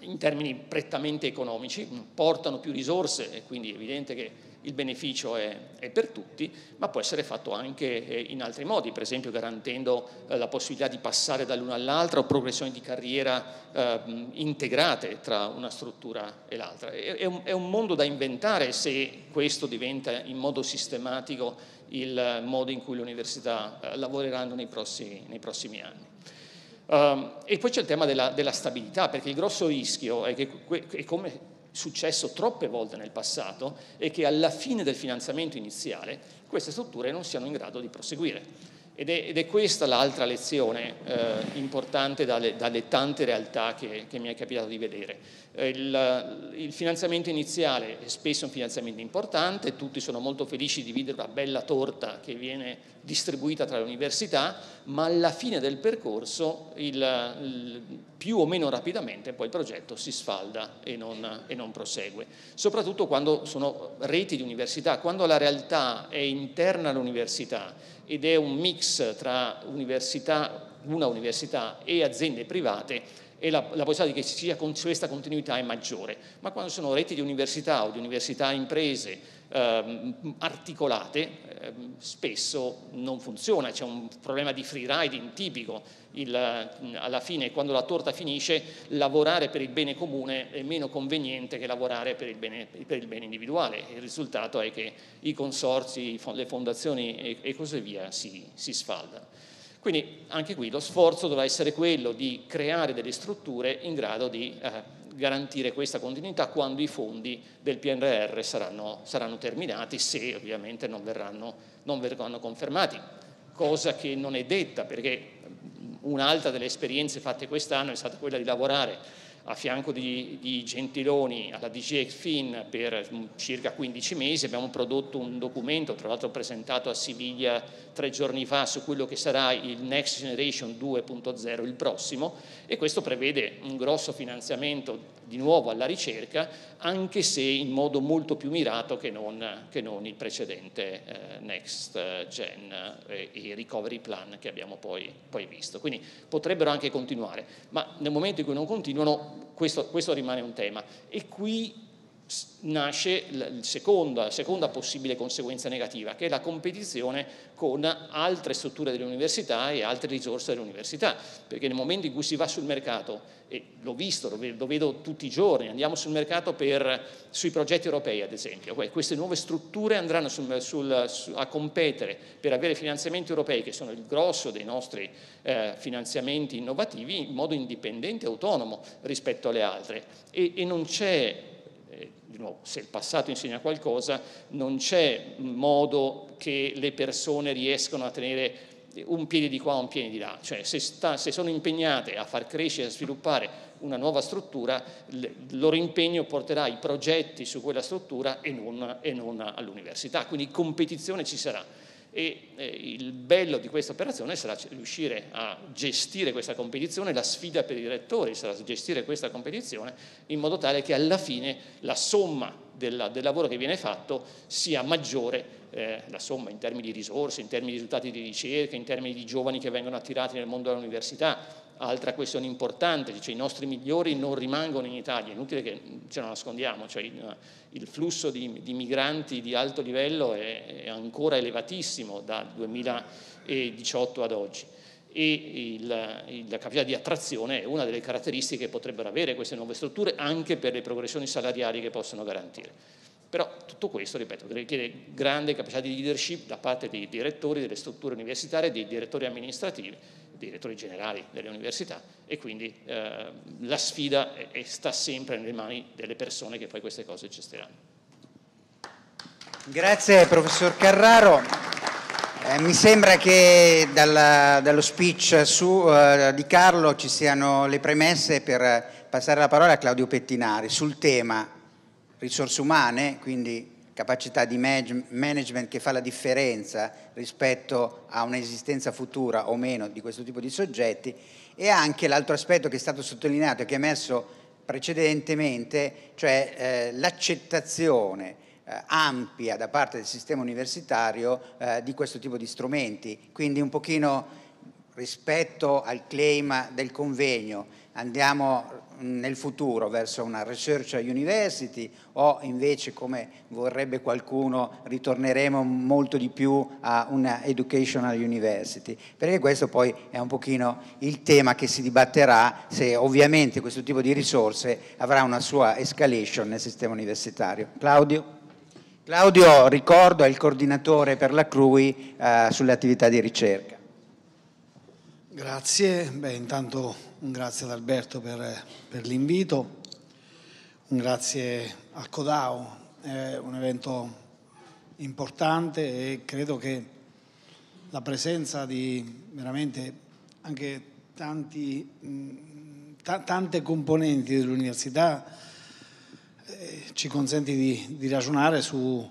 in termini prettamente economici, portano più risorse e quindi è evidente che il beneficio è, è per tutti, ma può essere fatto anche in altri modi, per esempio garantendo la possibilità di passare dall'una all'altra o progressioni di carriera eh, integrate tra una struttura e l'altra. È, è un mondo da inventare se questo diventa in modo sistematico il modo in cui le università eh, lavoreranno nei prossimi, nei prossimi anni. Um, e poi c'è il tema della, della stabilità, perché il grosso rischio è che, è come è successo troppe volte nel passato, è che alla fine del finanziamento iniziale queste strutture non siano in grado di proseguire. Ed è, ed è questa l'altra lezione eh, importante dalle, dalle tante realtà che, che mi è capitato di vedere. Il, il finanziamento iniziale è spesso un finanziamento importante, tutti sono molto felici di vedere una bella torta che viene distribuita tra le università, ma alla fine del percorso, il, il, più o meno rapidamente, poi il progetto si sfalda e non, e non prosegue. Soprattutto quando sono reti di università, quando la realtà è interna all'università, ed è un mix tra università, una università e aziende private, e la, la possibilità che ci sia con questa continuità è maggiore. Ma quando sono reti di università o di università imprese eh, articolate, eh, spesso non funziona, c'è un problema di free riding tipico. Il, alla fine, quando la torta finisce, lavorare per il bene comune è meno conveniente che lavorare per il bene, per il bene individuale. Il risultato è che i consorzi, le fondazioni e, e così via si, si sfaldano. Quindi anche qui lo sforzo dovrà essere quello di creare delle strutture in grado di eh, garantire questa continuità quando i fondi del P N R R saranno, saranno terminati, se ovviamente non verranno, non verranno confermati, cosa che non è detta, perché un'altra delle esperienze fatte quest'anno è stata quella di lavorare a fianco di, di Gentiloni alla D G ECFIN per circa quindici mesi, abbiamo prodotto un documento, tra l'altro presentato a Siviglia tre giorni fa, su quello che sarà il Next Generation due punto zero, il prossimo, e questo prevede un grosso finanziamento di nuovo alla ricerca, anche se in modo molto più mirato che non, che non il precedente eh, Next Gen eh, e Recovery Plan che abbiamo poi, poi visto. Quindi potrebbero anche continuare, ma nel momento in cui non continuano, Questo, questo rimane un tema, e qui nasce la seconda, seconda possibile conseguenza negativa, che è la competizione con altre strutture dell'università e altre risorse dell'università, perché nel momento in cui si va sul mercato, e l'ho visto, lo vedo, lo vedo tutti i giorni, andiamo sul mercato per, sui progetti europei ad esempio, queste nuove strutture andranno sul, sul, su, a competere per avere finanziamenti europei, che sono il grosso dei nostri eh, finanziamenti innovativi, in modo indipendente e autonomo rispetto alle altre, e, e non c'è, di nuovo, se il passato insegna qualcosa, non c'è modo che le persone riescano a tenere un piede di qua o un piede di là, cioè se, sta, se sono impegnate a far crescere e a sviluppare una nuova struttura, il loro impegno porterà i progetti su quella struttura e non, e non all'università, quindi competizione ci sarà. E il bello di questa operazione sarà riuscire a gestire questa competizione, la sfida per i rettori sarà gestire questa competizione in modo tale che alla fine la somma del, del lavoro che viene fatto sia maggiore, eh, la somma in termini di risorse, in termini di risultati di ricerca, in termini di giovani che vengono attirati nel mondo dell'università. Altra questione importante, cioè i nostri migliori non rimangono in Italia, è inutile che ce lo nascondiamo, cioè il, il flusso di, di migranti di alto livello è, è ancora elevatissimo dal duemiladiciotto ad oggi, e il, il, la capacità di attrazione è una delle caratteristiche che potrebbero avere queste nuove strutture anche per le progressioni salariali che possono garantire. Però tutto questo, ripeto, richiede grande capacità di leadership da parte dei direttori delle strutture universitarie, dei direttori amministrativi, dei direttori generali delle università, e quindi eh, la sfida è, è sta sempre nelle mani delle persone che poi queste cose gestiranno. Grazie professor Carraro, eh, mi sembra che dalla, dallo speech su, uh, di Carlo ci siano le premesse per passare la parola a Claudio Pettinari sul tema risorse umane, quindi capacità di management che fa la differenza rispetto a un'esistenza futura o meno di questo tipo di soggetti, e anche l'altro aspetto che è stato sottolineato e che è emerso precedentemente, cioè eh, l'accettazione eh, ampia da parte del sistema universitario eh, di questo tipo di strumenti. Quindi un pochino rispetto al claim del convegno, andiamo nel futuro verso una research university o invece, come vorrebbe qualcuno, ritorneremo molto di più a una educational university, perché questo poi è un pochino il tema che si dibatterà, se ovviamente questo tipo di risorse avrà una sua escalation nel sistema universitario. Claudio? Claudio, ricordo, è il coordinatore per la C R U I eh, sulle attività di ricerca. Grazie, beh, intanto un grazie ad Alberto per, per l'invito, un grazie a CoDAU, è un evento importante e credo che la presenza di veramente anche tanti, tante componenti dell'università eh, ci consente di, di ragionare su,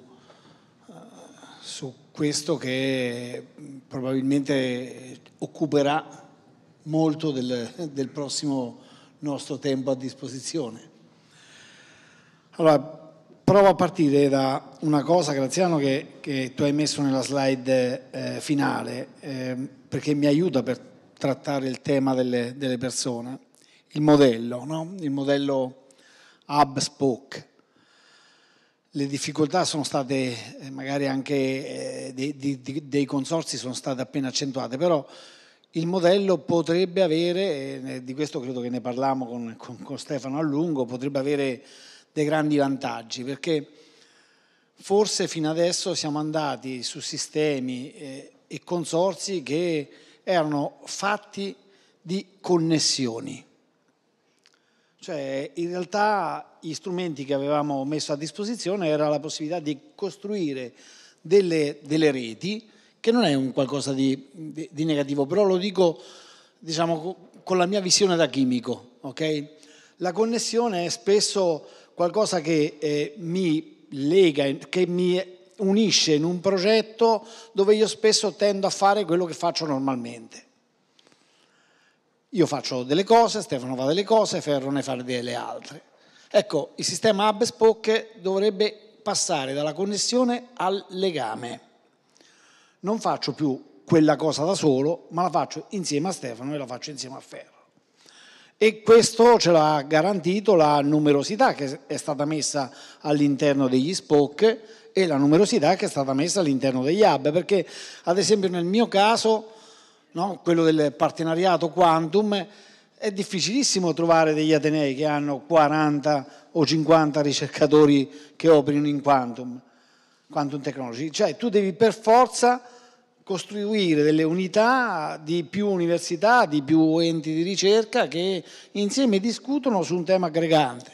su questo che probabilmente occuperà molto del, del prossimo nostro tempo a disposizione. Allora, provo a partire da una cosa, Graziano, che, che tu hai messo nella slide eh, finale, eh, perché mi aiuta per trattare il tema delle, delle persone. Il modello, no? Il modello hub-spoke. Le difficoltà sono state, eh, magari anche eh, dei, dei, dei consorzi sono state appena accentuate, però il modello potrebbe avere, eh, di questo credo che ne parliamo con, con, con Stefano a lungo, potrebbe avere dei grandi vantaggi, perché forse fino adesso siamo andati su sistemi eh, e consorzi che erano fatti di connessioni. Cioè, in realtà gli strumenti che avevamo messo a disposizione era la possibilità di costruire delle, delle reti, che non è un qualcosa di, di, di negativo, però lo dico, diciamo, con la mia visione da chimico. Okay? La connessione è spesso qualcosa che eh, mi lega, che mi unisce in un progetto dove io spesso tendo a fare quello che faccio normalmente. Io faccio delle cose, Stefano fa delle cose, Ferro ne fa delle altre. Ecco, il sistema hub spoke dovrebbe passare dalla connessione al legame. Non faccio più quella cosa da solo, ma la faccio insieme a Stefano e la faccio insieme a Ferro. E questo ce l'ha garantito la numerosità che è stata messa all'interno degli spoke e la numerosità che è stata messa all'interno degli hub, perché ad esempio nel mio caso, no, quello del partenariato Quantum, è difficilissimo trovare degli atenei che hanno quaranta o cinquanta ricercatori che operino in Quantum. Quantum Technology, cioè tu devi per forza costruire delle unità di più università, di più enti di ricerca che insieme discutono su un tema aggregante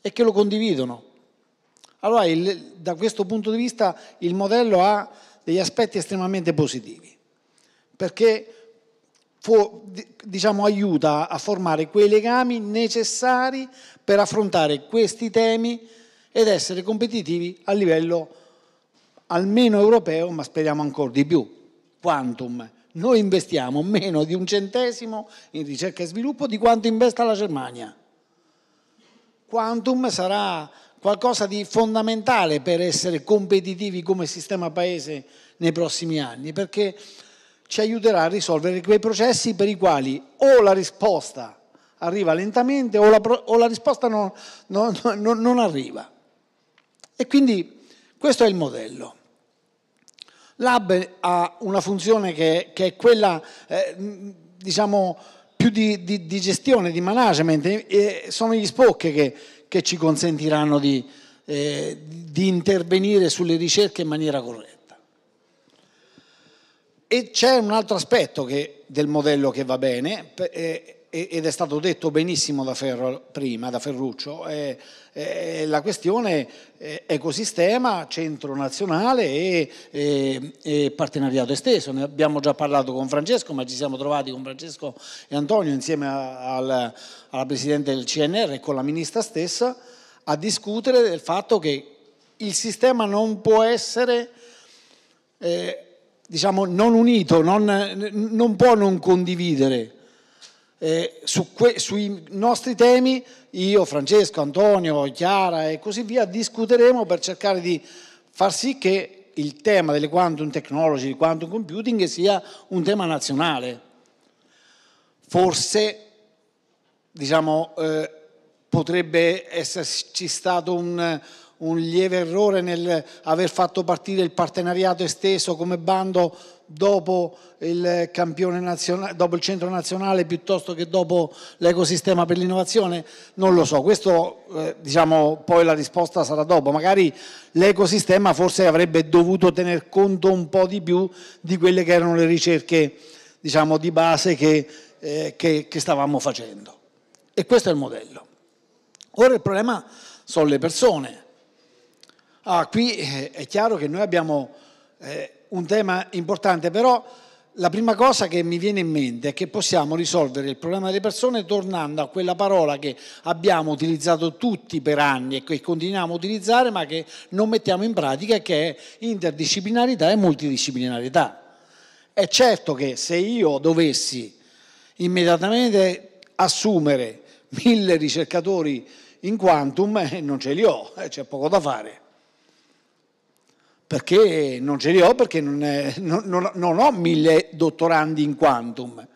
e che lo condividono. Allora il, da questo punto di vista il modello ha degli aspetti estremamente positivi, perché può, diciamo, aiuta a formare quei legami necessari per affrontare questi temi ed essere competitivi a livello almeno europeo, ma speriamo ancora di più. Quantum. Noi investiamo meno di un centesimo in ricerca e sviluppo di quanto investa la Germania. Quantum sarà qualcosa di fondamentale per essere competitivi come sistema paese nei prossimi anni, perché ci aiuterà a risolvere quei processi per i quali o la risposta arriva lentamente o la, o la risposta non, non, non, non arriva. E quindi questo è il modello. L'hub ha una funzione che, che è quella, eh, diciamo, più di, di, di gestione, di management, e sono gli spoke che, che ci consentiranno di, eh, di intervenire sulle ricerche in maniera corretta. E c'è un altro aspetto che, del modello che va bene, eh, ed è stato detto benissimo da Ferro prima, da Ferruccio, è, è la questione ecosistema, centro nazionale e, e, e partenariato esteso. Ne abbiamo già parlato con Francesco, ma ci siamo trovati con Francesco e Antonio insieme al, alla Presidente del C N R e con la Ministra stessa a discutere del fatto che il sistema non può essere... Eh, diciamo non unito, non, non può non condividere. Eh, su sui nostri temi io, Francesco, Antonio, Chiara e così via discuteremo per cercare di far sì che il tema delle quantum technology, di quantum computing sia un tema nazionale. Forse diciamo eh, potrebbe esserci stato un, un lieve errore nel aver fatto partire il partenariato esteso come bando dopo il campione nazionale, dopo il centro nazionale piuttosto che dopo l'ecosistema per l'innovazione? Non lo so, questo eh, diciamo poi la risposta sarà dopo. Magari l'ecosistema forse avrebbe dovuto tener conto un po' di più di quelle che erano le ricerche diciamo di base che, eh, che, che stavamo facendo, e questo è il modello. Ora il problema sono le persone. Ah, qui è chiaro che noi abbiamo eh, un tema importante, però la prima cosa che mi viene in mente è che possiamo risolvere il problema delle persone tornando a quella parola che abbiamo utilizzato tutti per anni e che continuiamo a utilizzare ma che non mettiamo in pratica, che è interdisciplinarità e multidisciplinarità. È certo che se io dovessi immediatamente assumere mille ricercatori in quantum, eh, non ce li ho, eh, c'è poco da fare. Perché non ce li ho, perché non, è, non, non, non ho mille dottorandi in quantum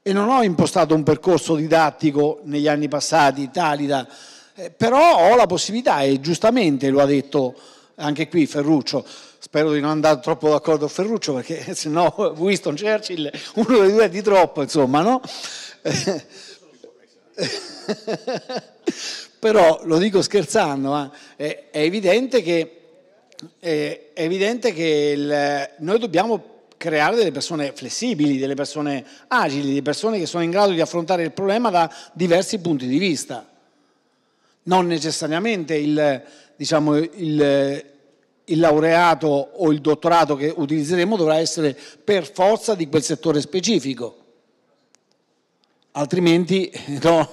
e non ho impostato un percorso didattico negli anni passati tali da, eh, però ho la possibilità, e giustamente lo ha detto anche qui Ferruccio, spero di non andare troppo d'accordo con Ferruccio perché sennò Winston Churchill uno dei due è di troppo, insomma, no? Però lo dico scherzando, ma è, è evidente che è evidente che il, noi dobbiamo creare delle persone flessibili, delle persone agili, delle persone che sono in grado di affrontare il problema da diversi punti di vista. Non necessariamente il, diciamo, il, il laureato o il dottorato che utilizzeremo dovrà essere per forza di quel settore specifico, altrimenti no,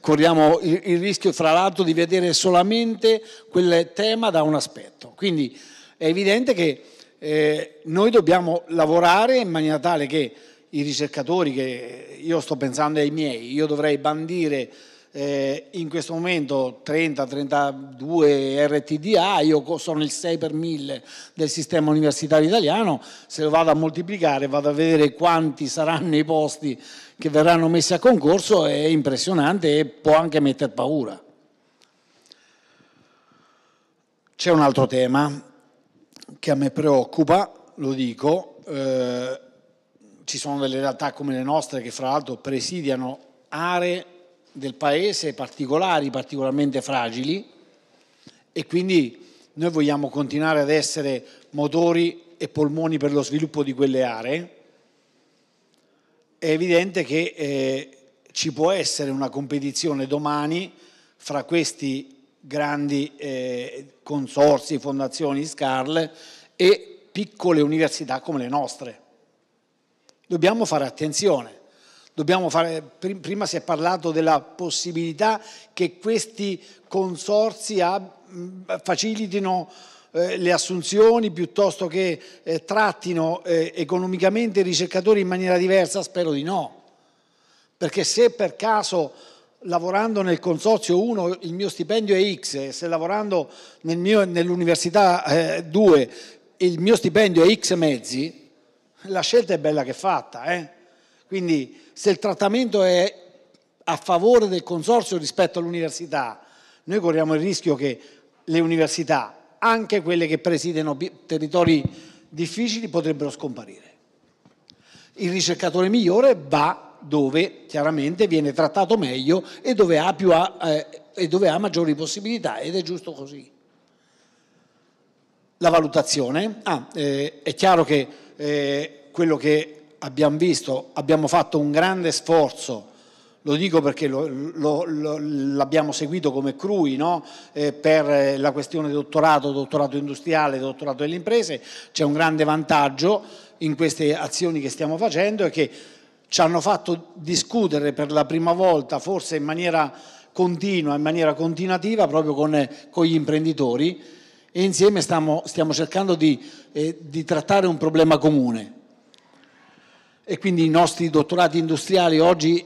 corriamo il, il rischio fra l'altro di vedere solamente quel tema da un aspetto. Quindi è evidente che eh, noi dobbiamo lavorare in maniera tale che i ricercatori, che io sto pensando ai miei, io dovrei bandire eh, in questo momento trenta trentadue R T D A, io sono il sei per mille del sistema universitario italiano, se lo vado a moltiplicare vado a vedere quanti saranno i posti che verranno messi a concorso, è impressionante e può anche metter paura. C'è un altro tema che a me preoccupa, lo dico, eh, ci sono delle realtà come le nostre che fra l'altro presidiano aree del paese particolari, particolarmente fragili, e quindi noi vogliamo continuare ad essere motori e polmoni per lo sviluppo di quelle aree. È evidente che eh, ci può essere una competizione domani fra questi grandi eh, consorzi, fondazioni, SCARL e piccole università come le nostre. Dobbiamo fare attenzione. Dobbiamo fare, prima si è parlato della possibilità che questi consorzi facilitino Eh, le assunzioni piuttosto che eh, trattino eh, economicamente i ricercatori in maniera diversa. Spero di no, perché se per caso lavorando nel consorzio uno il mio stipendio è X e se lavorando nel nell'università eh, due il mio stipendio è X mezzi, la scelta è bella che è fatta, eh? Quindi se il trattamento è a favore del consorzio rispetto all'università, noi corriamo il rischio che le università, anche quelle che presidiano territori difficili, potrebbero scomparire. Il ricercatore migliore va dove chiaramente viene trattato meglio e dove ha, più a, eh, e dove ha maggiori possibilità, ed è giusto così. La valutazione. Ah, eh, è chiaro che eh, quello che abbiamo visto, abbiamo fatto un grande sforzo. Lo dico perché l'abbiamo seguito come CRUI, no? eh, per la questione dottorato, dottorato industriale, dottorato delle imprese. C'è un grande vantaggio in queste azioni che stiamo facendo, è che ci hanno fatto discutere per la prima volta, forse in maniera continua, in maniera continuativa, proprio con, con gli imprenditori, e insieme stiamo, stiamo cercando di, eh, di trattare un problema comune. e quindi i nostri dottorati industriali oggi,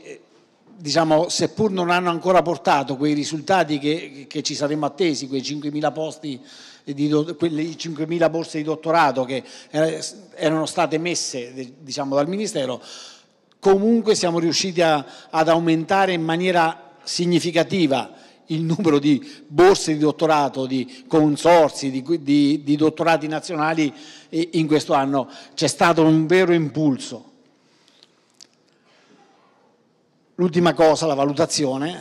diciamo, seppur non hanno ancora portato quei risultati che, che ci saremmo attesi, quei cinquemila posti, di, quelle cinquemila borse di dottorato che erano state messe, diciamo, dal Ministero, comunque siamo riusciti a, ad aumentare in maniera significativa il numero di borse di dottorato, di consorzi, di, di, di dottorati nazionali. E in questo anno c'è stato un vero impulso. L'ultima cosa, la valutazione.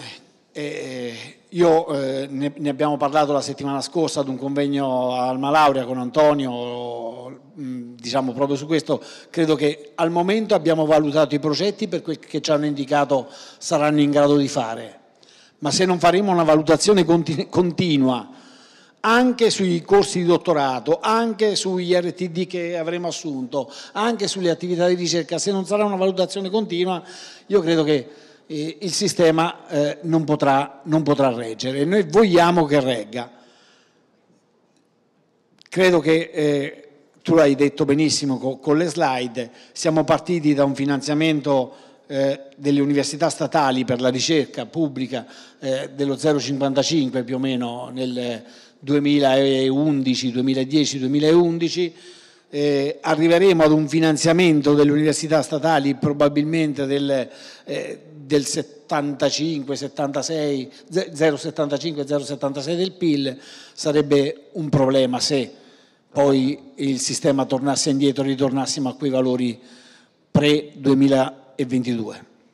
Eh, io eh, ne, ne abbiamo parlato la settimana scorsa ad un convegno a Alma Laurea con Antonio, mh, diciamo proprio su questo. Credo che al momento abbiamo valutato i progetti per quel che ci hanno indicato saranno in grado di fare, ma se non faremo una valutazione continua anche sui corsi di dottorato, anche sugli R T D che avremo assunto, anche sulle attività di ricerca, se non sarà una valutazione continua, io credo che eh, il sistema eh, non potrà, non potrà reggere. E noi vogliamo che regga. Credo che, eh, tu l'hai detto benissimo co con le slide, siamo partiti da un finanziamento Eh, delle università statali per la ricerca pubblica eh, dello zero virgola cinquantacinque più o meno nel duemilaundici duemiladieci duemilaundici, eh, arriveremo ad un finanziamento delle università statali probabilmente del, eh, del settantacinque settantasei, zero virgola settantacinque zero virgola settantasei del P I L. Sarebbe un problema se poi il sistema tornasse indietro e ritornassimo a quei valori pre duemilaventidue.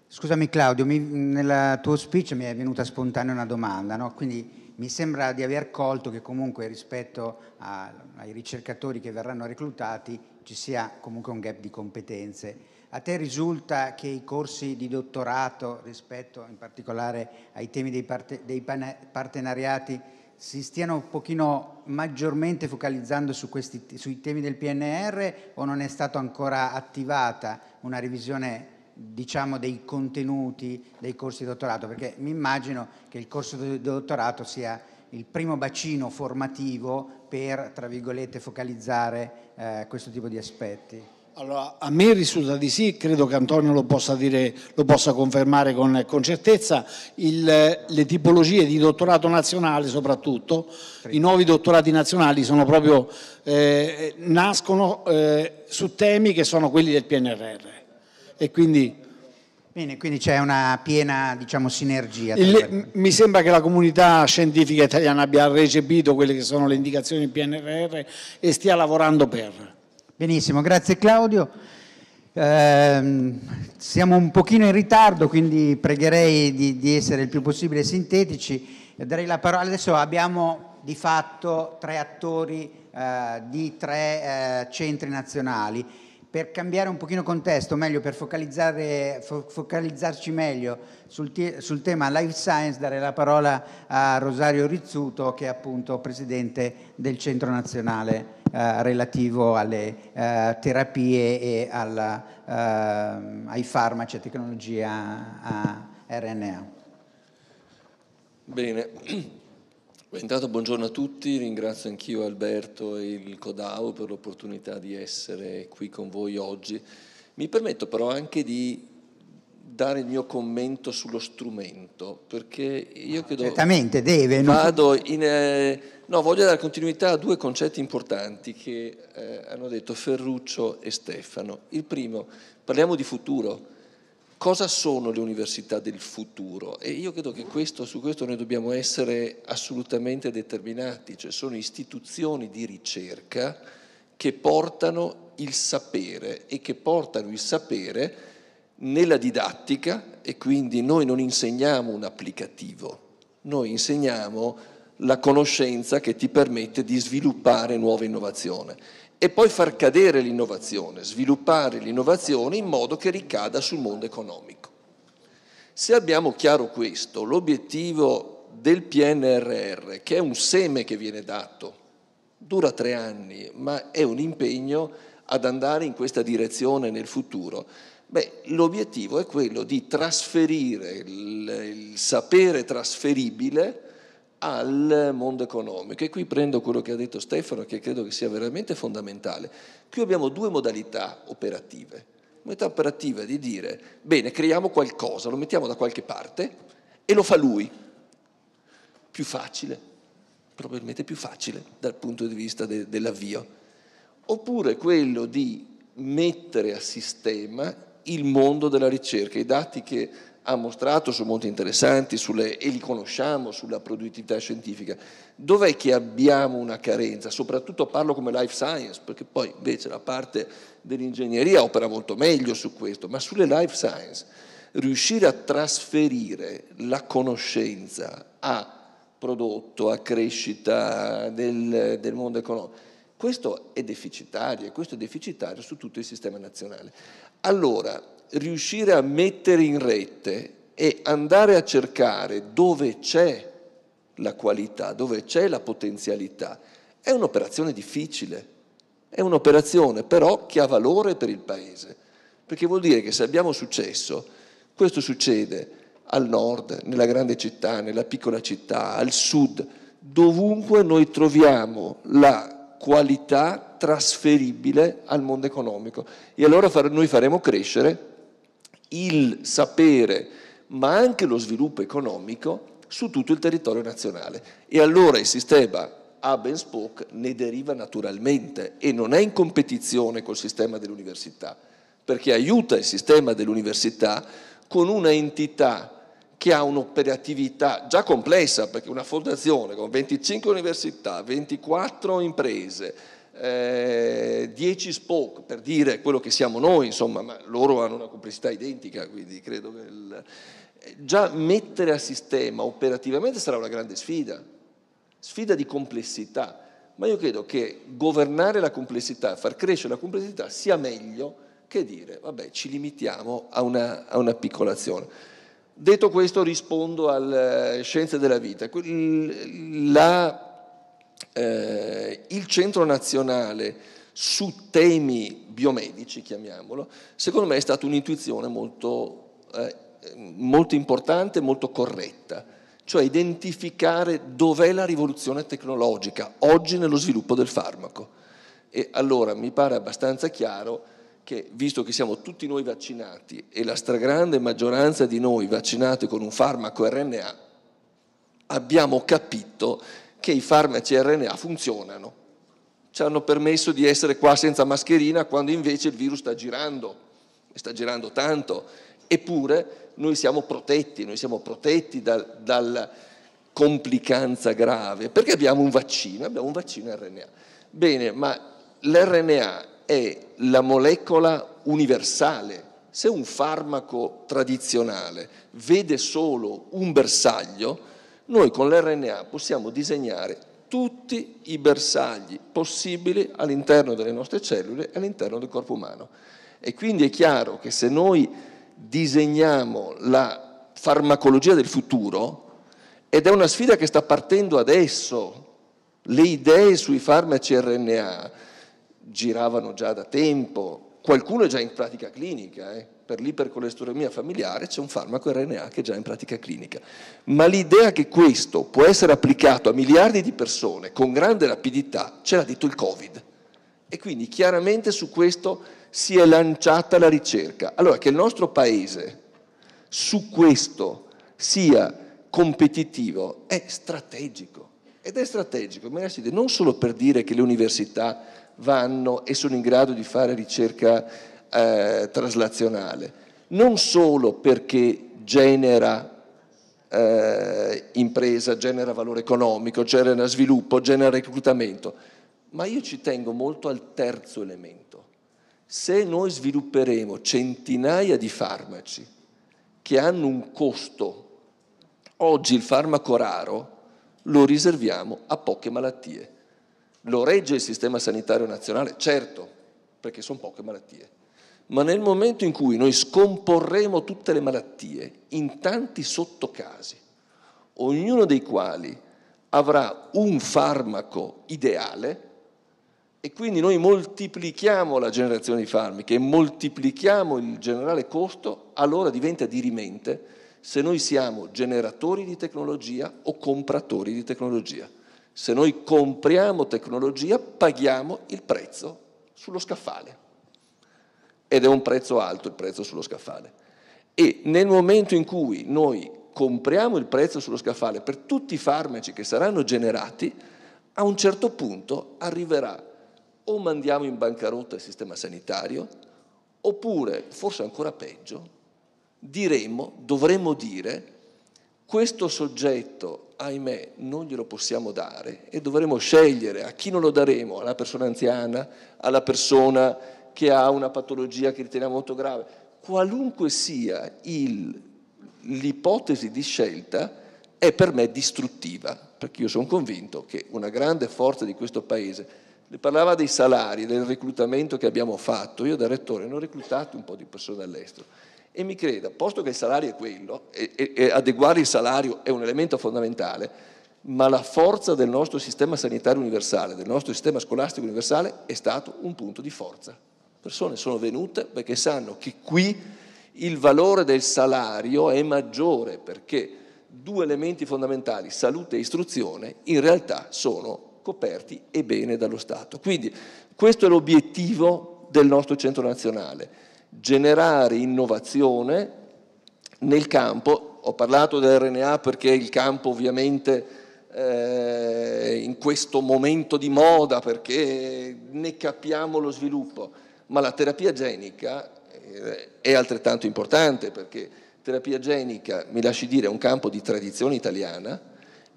Scusami Claudio, mi, nel tuo speech mi è venuta spontanea una domanda, no? Quindi mi sembra di aver colto che comunque rispetto a, ai ricercatori che verranno reclutati ci sia comunque un gap di competenze. A te risulta che i corsi di dottorato rispetto in particolare ai temi dei, parte, dei partenariati si stiano un pochino maggiormente focalizzando su questi, sui temi del P N R, o non è stata ancora attivata una revisione, diciamo, dei contenuti dei corsi di dottorato? Perché mi immagino che il corso di dottorato sia il primo bacino formativo per, tra virgolette, focalizzare eh, questo tipo di aspetti. Allora, a me risulta di sì, credo che Antonio lo possa dire, lo possa confermare con, con certezza. Il, le tipologie di dottorato nazionale soprattutto, sì. I nuovi dottorati nazionali sono proprio, eh, nascono eh, su temi che sono quelli del P N R R. E quindi, bene, quindi c'è una piena, diciamo, sinergia. Il, mi sembra che la comunità scientifica italiana abbia recepito quelle che sono le indicazioni del P N R R e stia lavorando per. Benissimo, grazie Claudio. Eh, siamo un pochino in ritardo, quindi pregherei di, di essere il più possibile sintetici. Darei la parola. Adesso abbiamo di fatto tre attori eh, di tre eh, centri nazionali. Per cambiare un pochino contesto, meglio per focalizzare, fo focalizzarci meglio sul, sul tema Life Science, dare la parola a Rosario Rizzuto, che è appunto presidente del Centro Nazionale eh, relativo alle eh, terapie e alla, eh, ai farmaci a tecnologia a R N A. Bene, intanto buongiorno a tutti, ringrazio anch'io Alberto e il CoDAU per l'opportunità di essere qui con voi oggi. Mi permetto però anche di dare il mio commento sullo strumento, perché io credo... Certamente deve. Vado in, eh, no, voglio dare continuità a due concetti importanti che eh, hanno detto Ferruccio e Stefano. Il primo, parliamo di futuro. Cosa sono le università del futuro? E io credo che questo, su questo noi dobbiamo essere assolutamente determinati, cioè sono istituzioni di ricerca che portano il sapere e che portano il sapere nella didattica, e quindi noi non insegniamo un applicativo, noi insegniamo la conoscenza che ti permette di sviluppare nuova innovazione. E poi far cadere l'innovazione, sviluppare l'innovazione in modo che ricada sul mondo economico. Se abbiamo chiaro questo, l'obiettivo del P N R R, che è un seme che viene dato, dura tre anni, ma è un impegno ad andare in questa direzione nel futuro, beh, l'obiettivo è quello di trasferire il, il sapere trasferibile al mondo economico. E qui prendo quello che ha detto Stefano, che credo che sia veramente fondamentale. Qui abbiamo due modalità operative. unità operativa di dire, bene, creiamo qualcosa, lo mettiamo da qualche parte e lo fa lui. Più facile, probabilmente più facile dal punto di vista de- dell'avvio. Oppure quello di mettere a sistema il mondo della ricerca, i dati che ha mostrato sono molto interessanti sulle, e li conosciamo sulla produttività scientifica. Dov'è che abbiamo una carenza? Soprattutto parlo come life science, perché poi invece la parte dell'ingegneria opera molto meglio su questo, ma sulle life science riuscire a trasferire la conoscenza a prodotto, a crescita del, del mondo economico. Questo è deficitario e questo è deficitario su tutto il sistema nazionale. Allora, riuscire a mettere in rete e andare a cercare dove c'è la qualità, dove c'è la potenzialità, è un'operazione difficile, è un'operazione però che ha valore per il Paese, perché vuol dire che se abbiamo successo, questo succede al nord, nella grande città, nella piccola città, al sud, dovunque noi troviamo la qualità trasferibile al mondo economico. E allora noi faremo crescere il sapere, ma anche lo sviluppo economico su tutto il territorio nazionale. E allora il sistema hub and spoke ne deriva naturalmente e non è in competizione col sistema dell'università, perché aiuta il sistema dell'università con una entità che ha un'operatività già complessa, perché una fondazione con venticinque università, ventiquattro imprese, eh, dieci spoke, per dire quello che siamo noi, insomma, ma loro hanno una complessità identica, quindi credo che il, già mettere a sistema operativamente sarà una grande sfida, sfida di complessità, ma io credo che governare la complessità, far crescere la complessità sia meglio che dire, vabbè, ci limitiamo a una, a una piccola azione. Detto questo rispondo alle scienze della vita. La, eh, il centro nazionale su temi biomedici, chiamiamolo, secondo me è stata un'intuizione molto, eh, molto importante, molto corretta, cioè identificare dov'è la rivoluzione tecnologica oggi nello sviluppo del farmaco. E allora mi pare abbastanza chiaro che, visto che siamo tutti noi vaccinati e la stragrande maggioranza di noi vaccinati con un farmaco R N A, abbiamo capito che i farmaci R N A funzionano, ci hanno permesso di essere qua senza mascherina quando invece il virus sta girando, sta girando tanto, eppure noi siamo protetti, noi siamo protetti dal, dalla complicanza grave, perché abbiamo un vaccino, abbiamo un vaccino R N A. Bene, ma l'R N A è la molecola universale. Se un farmaco tradizionale vede solo un bersaglio, noi con l'R N A possiamo disegnare tutti i bersagli possibili all'interno delle nostre cellule e all'interno del corpo umano. E quindi è chiaro che se noi disegniamo la farmacologia del futuro, ed è una sfida che sta partendo adesso, le idee sui farmaci R N A giravano già da tempo, qualcuno è già in pratica clinica, eh? Per l'ipercolesterolemia familiare c'è un farmaco R N A che è già in pratica clinica, ma l'idea che questo può essere applicato a miliardi di persone con grande rapidità ce l'ha detto il Covid, e quindi chiaramente su questo si è lanciata la ricerca. Allora, che il nostro Paese su questo sia competitivo è strategico, ed è strategico non solo per dire che le università vanno e sono in grado di fare ricerca eh, traslazionale, non solo perché genera eh, impresa, genera valore economico, genera sviluppo, genera reclutamento, ma io ci tengo molto al terzo elemento. Se noi svilupperemo centinaia di farmaci che hanno un costo, oggi il farmaco raro lo riserviamo a poche malattie. Lo regge il sistema sanitario nazionale, certo, perché sono poche malattie, ma nel momento in cui noi scomporremo tutte le malattie in tanti sottocasi, ognuno dei quali avrà un farmaco ideale, e quindi noi moltiplichiamo la generazione di farmaci e moltiplichiamo il generale costo, allora diventa dirimente se noi siamo generatori di tecnologia o compratori di tecnologia. Se noi compriamo tecnologia, paghiamo il prezzo sullo scaffale. ed è un prezzo alto il prezzo sullo scaffale. E nel momento in cui noi compriamo il prezzo sullo scaffale per tutti i farmaci che saranno generati, a un certo punto arriverà o mandiamo in bancarotta il sistema sanitario, oppure, forse ancora peggio, diremo, dovremmo dire, questo soggetto, ahimè, non glielo possiamo dare e dovremo scegliere a chi non lo daremo, alla persona anziana, alla persona che ha una patologia che riteniamo molto grave. Qualunque sia l'ipotesi di scelta è per me distruttiva, perché io sono convinto che una grande forza di questo Paese... Le parlava dei salari, del reclutamento che abbiamo fatto. Io da rettore ne ho reclutato un po' di persone dall'estero e mi creda, posto che il salario è quello, e, e, e adeguare il salario è un elemento fondamentale, ma la forza del nostro sistema sanitario universale, del nostro sistema scolastico universale è stato un punto di forza. Persone sono venute perché sanno che qui il valore del salario è maggiore, perché due elementi fondamentali, salute e istruzione, in realtà sono coperti e bene dallo Stato. Quindi questo è l'obiettivo del nostro centro nazionale, generare innovazione nel campo. Ho parlato dell'erre enne a perché il campo ovviamente eh, in questo momento di moda, perché ne capiamo lo sviluppo, ma la terapia genica eh, è altrettanto importante, perché terapia genica, mi lasci dire, è un campo di tradizione italiana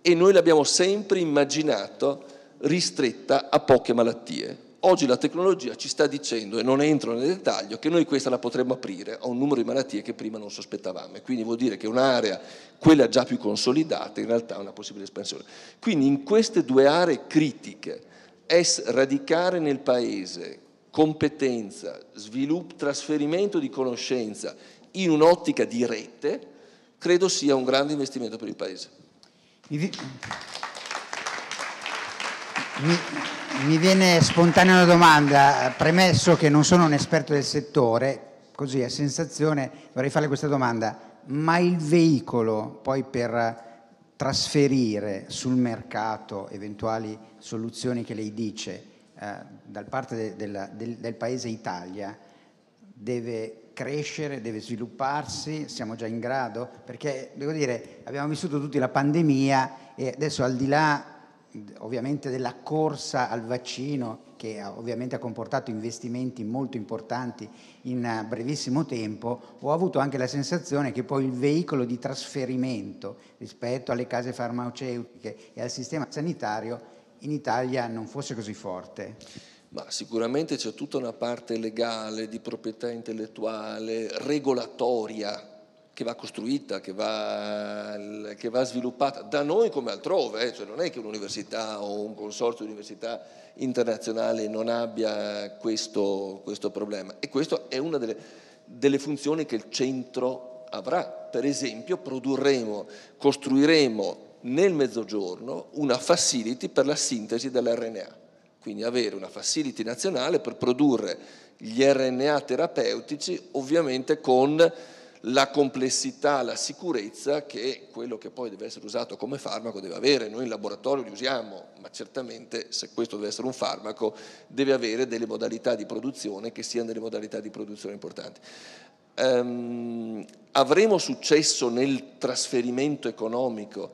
e noi l'abbiamo sempre immaginato ristretta a poche malattie. Oggi la tecnologia ci sta dicendo, e non entro nel dettaglio, che noi questa la potremmo aprire a un numero di malattie che prima non sospettavamo, e quindi vuol dire che un'area, quella già più consolidata, in realtà ha una possibile espansione. Quindi in queste due aree critiche è radicare nel Paese competenza, sviluppo, trasferimento di conoscenza in un'ottica di rete, credo sia un grande investimento per il Paese. Mi, mi viene spontanea una domanda, premesso che non sono un esperto del settore, così a sensazione vorrei farle questa domanda: ma il veicolo poi per trasferire sul mercato eventuali soluzioni che lei dice eh, dal parte de, della, del, del Paese Italia deve crescere, deve svilupparsi? Siamo già in grado? Perché devo dire, abbiamo vissuto tutti la pandemia e adesso, al di là ovviamente della corsa al vaccino, che ovviamente ha comportato investimenti molto importanti in brevissimo tempo, ho avuto anche la sensazione che poi il veicolo di trasferimento rispetto alle case farmaceutiche e al sistema sanitario in Italia non fosse così forte. Ma sicuramente c'è tutta una parte legale, di proprietà intellettuale, regolatoria, che va costruita, che va, che va sviluppata, da noi come altrove, eh? Cioè non è che un'università o un consorzio di università internazionale non abbia questo, questo problema. E questa è una delle, delle funzioni che il centro avrà. Per esempio, produrremo, costruiremo nel Mezzogiorno una facility per la sintesi dell'erre enne a. Quindi avere una facility nazionale per produrre gli erre enne a terapeutici, ovviamente con la complessità, la sicurezza che quello che poi deve essere usato come farmaco deve avere. Noi in laboratorio li usiamo, ma certamente se questo deve essere un farmaco deve avere delle modalità di produzione che siano delle modalità di produzione importanti. Um, avremo successo nel trasferimento economico?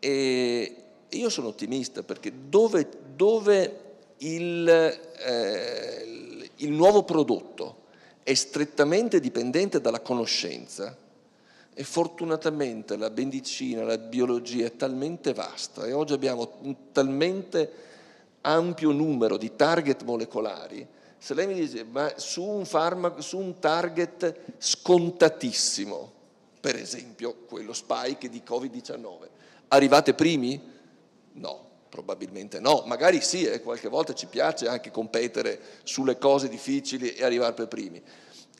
E io sono ottimista, perché dove, dove Il, eh, il nuovo prodotto è strettamente dipendente dalla conoscenza, e fortunatamente la medicina, la biologia è talmente vasta e oggi abbiamo un talmente ampio numero di target molecolari. Se lei mi dice ma su un farmaco, su un target scontatissimo, per esempio quello spike di covid diciannove, arrivate primi? No. Probabilmente no, magari sì, eh, qualche volta ci piace anche competere sulle cose difficili e arrivare per primi,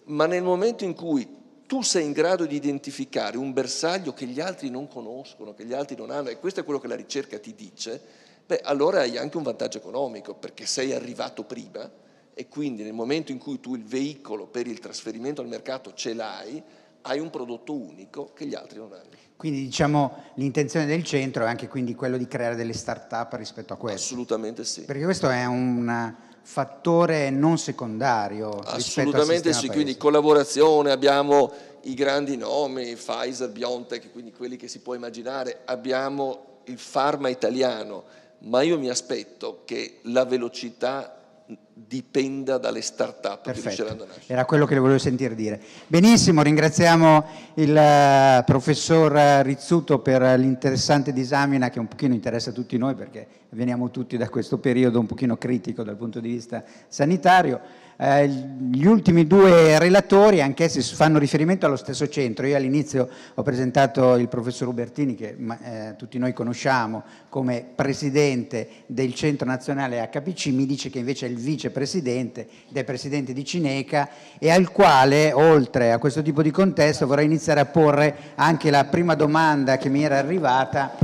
ma nel momento in cui tu sei in grado di identificare un bersaglio che gli altri non conoscono, che gli altri non hanno, e questo è quello che la ricerca ti dice, beh, allora hai anche un vantaggio economico, perché sei arrivato prima, e quindi nel momento in cui tu il veicolo per il trasferimento al mercato ce l'hai, hai un prodotto unico che gli altri non hanno. Quindi diciamo l'intenzione del centro è anche quindi quello di creare delle start-up rispetto a questo. Assolutamente sì. Perché questo è una fattore non secondario. Assolutamente sì, paese. Quindi collaborazione, abbiamo i grandi nomi, Pfizer, BioNTech, quindi quelli che si può immaginare, abbiamo il pharma italiano, ma io mi aspetto che la velocità dipenda dalle start-up che riusciranno a nascere. Era quello che le volevo sentire dire. Benissimo, ringraziamo il professor Rizzuto per l'interessante disamina che un pochino interessa a tutti noi, perché veniamo tutti da questo periodo un pochino critico dal punto di vista sanitario. Eh, gli ultimi due relatori anch'essi fanno riferimento allo stesso centro. Io all'inizio ho presentato il professor Ubertini, che eh, tutti noi conosciamo come presidente del Centro Nazionale H P C, mi dice che invece è il vicepresidente ed è presidente di Cineca, e al quale, oltre a questo tipo di contesto, vorrei iniziare a porre anche la prima domanda che mi era arrivata,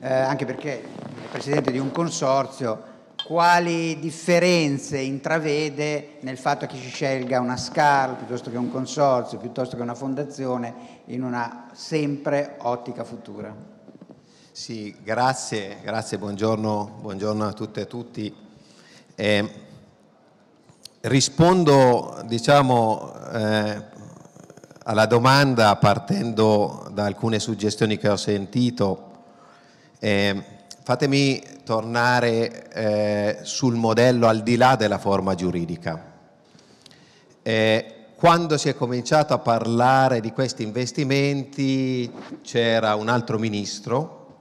eh, anche perché è presidente di un consorzio. Quali differenze intravede nel fatto che si scelga una SCARL piuttosto che un consorzio, piuttosto che una fondazione, in una sempre ottica futura? Sì, grazie, grazie, buongiorno, buongiorno a tutte e a tutti. Eh, rispondo, diciamo, eh, alla domanda partendo da alcune suggestioni che ho sentito. Eh, Fatemi tornare eh, sul modello al di là della forma giuridica. Eh, quando si è cominciato a parlare di questi investimenti c'era un altro ministro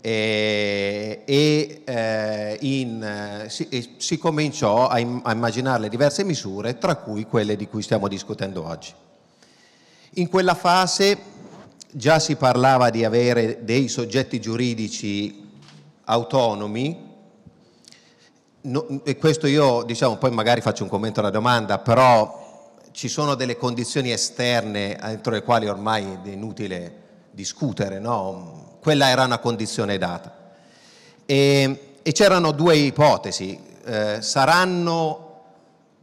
eh, e eh, in, si, si cominciò a, im- a immaginare le diverse misure, tra cui quelle di cui stiamo discutendo oggi. In quella fase già si parlava di avere dei soggetti giuridici autonomi, no, e questo io, diciamo, poi magari faccio un commento alla domanda, però ci sono delle condizioni esterne entro le quali ormai è inutile discutere, no? Quella era una condizione data e, e c'erano due ipotesi, eh, saranno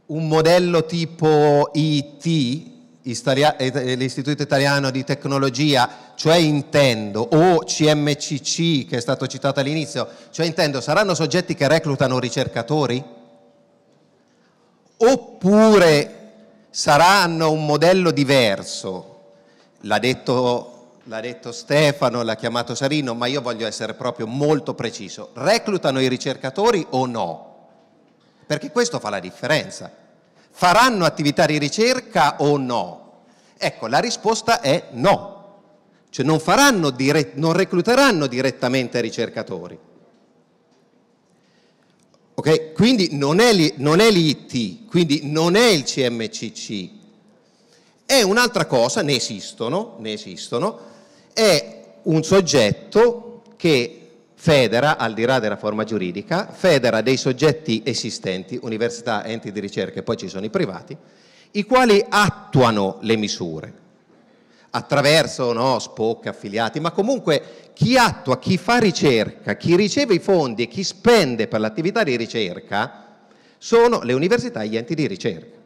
un modello tipo I T, l'Istituto Italiano di Tecnologia, cioè intendo, o C M C C che è stato citato all'inizio, cioè intendo, saranno soggetti che reclutano ricercatori? Oppure saranno un modello diverso? L'ha detto, l'ha detto Stefano, l'ha chiamato Sarino, ma io voglio essere proprio molto preciso. Reclutano i ricercatori o no? Perché questo fa la differenza. Faranno attività di ricerca o no? Ecco, la risposta è no. Cioè non, faranno dire- non recluteranno direttamente ricercatori. Ok? Quindi non è l'I T, quindi non è il C M C C. È un'altra cosa, ne esistono, ne esistono. È un soggetto che federa, al di là della forma giuridica, federa dei soggetti esistenti, università, enti di ricerca e poi ci sono i privati, i quali attuano le misure attraverso, no, S P O C, affiliati, ma comunque chi attua, chi fa ricerca, chi riceve i fondi e chi spende per l'attività di ricerca sono le università e gli enti di ricerca.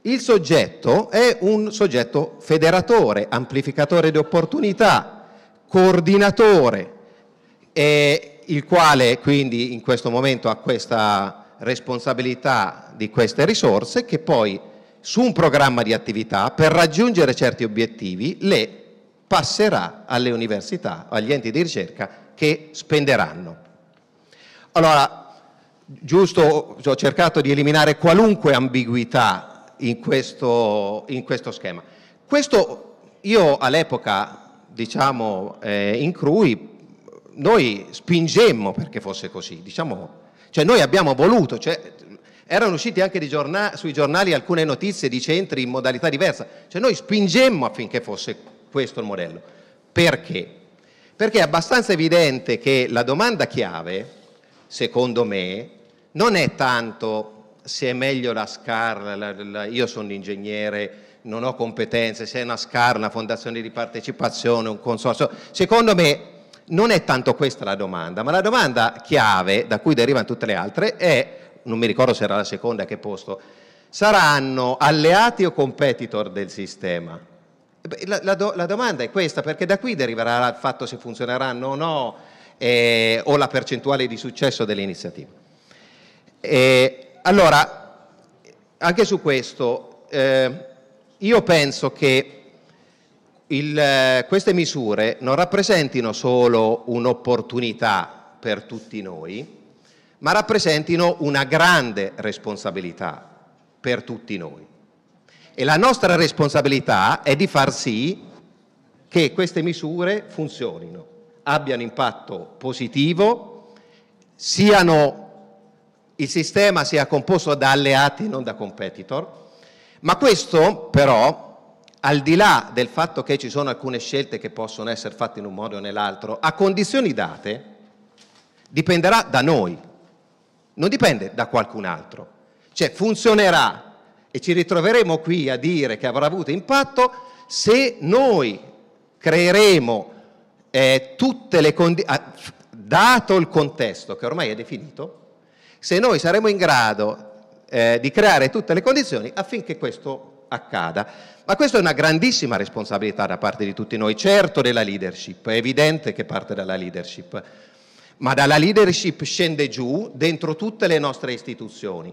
Il soggetto è un soggetto federatore, amplificatore di opportunità, coordinatore, e il quale quindi in questo momento ha questa responsabilità di queste risorse che poi su un programma di attività per raggiungere certi obiettivi le passerà alle università, agli enti di ricerca che spenderanno. Allora, giusto, ho cercato di eliminare qualunque ambiguità in questo, in questo schema. Questo io all'epoca, diciamo, eh, in CRUI, noi spingemmo perché fosse così, diciamo, cioè noi abbiamo voluto, cioè, erano uscite anche di giornali, sui giornali alcune notizie di centri in modalità diversa, cioè noi spingemmo affinché fosse questo il modello. Perché? Perché è abbastanza evidente che la domanda chiave, secondo me, non è tanto se è meglio la SCARL, la, la, io sono ingegnere, non ho competenze, se è una SCARL, una fondazione di partecipazione, un consorzio, secondo me non è tanto questa la domanda, ma la domanda chiave, da cui derivano tutte le altre, è, non mi ricordo se era la seconda che posto, saranno alleati o competitor del sistema? La, la, do, la domanda è questa, perché da qui deriverà il fatto se funzioneranno o no, eh, o la percentuale di successo dell'iniziativa. Eh, Allora, anche su questo, eh, io penso che il, eh, queste misure non rappresentino solo un'opportunità per tutti noi, ma rappresentino una grande responsabilità per tutti noi. E la nostra responsabilità è di far sì che queste misure funzionino, abbiano impatto positivo, siano, il sistema sia composto da alleati, non da competitor. Ma questo però, al di là del fatto che ci sono alcune scelte che possono essere fatte in un modo o nell'altro, a condizioni date, dipenderà da noi, non dipende da qualcun altro. Cioè funzionerà e ci ritroveremo qui a dire che avrà avuto impatto se noi creeremo eh, tutte le condizioni, dato il contesto che ormai è definito, se noi saremo in grado eh, di creare tutte le condizioni affinché questo accada. Ma questa è una grandissima responsabilità da parte di tutti noi, certo della leadership, è evidente che parte dalla leadership, ma dalla leadership scende giù dentro tutte le nostre istituzioni.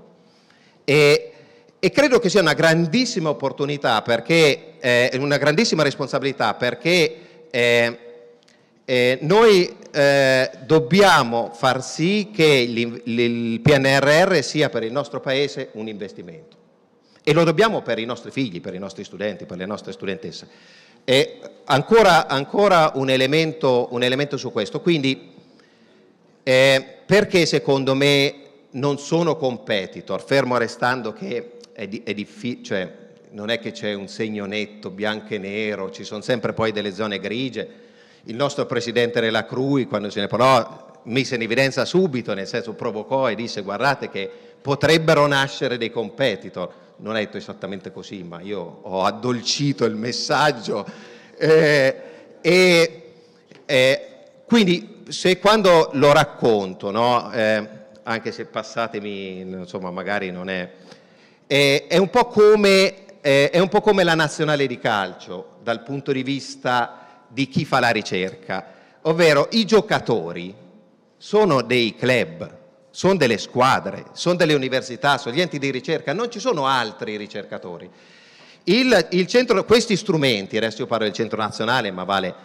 E, e credo che sia una grandissima opportunità, perché è eh, una grandissima responsabilità, perché eh, eh, noi eh, dobbiamo far sì che il, il P N R R sia per il nostro Paese un investimento. E lo dobbiamo per i nostri figli, per i nostri studenti, per le nostre studentesse. E ancora ancora un, elemento, un elemento su questo. Quindi, eh, perché secondo me non sono competitor, fermo restando che è di, è diffi- cioè, non è che c'è un segno netto, bianco e nero, ci sono sempre poi delle zone grigie. Il nostro presidente della CRUI, quando se ne parlò, mise in evidenza subito, nel senso provocò e disse guardate che potrebbero nascere dei competitor. Non è detto esattamente così, ma io ho addolcito il messaggio. Eh, eh, eh, quindi se quando lo racconto, no, eh, anche se passatemi, insomma magari non è, eh, è, un po' come, eh, è un po' come la nazionale di calcio dal punto di vista di chi fa la ricerca, ovvero i giocatori sono dei club, sono delle squadre, sono delle università, sono gli enti di ricerca, non ci sono altri ricercatori. Il, il centro, questi strumenti, adesso io parlo del centro nazionale, ma vale,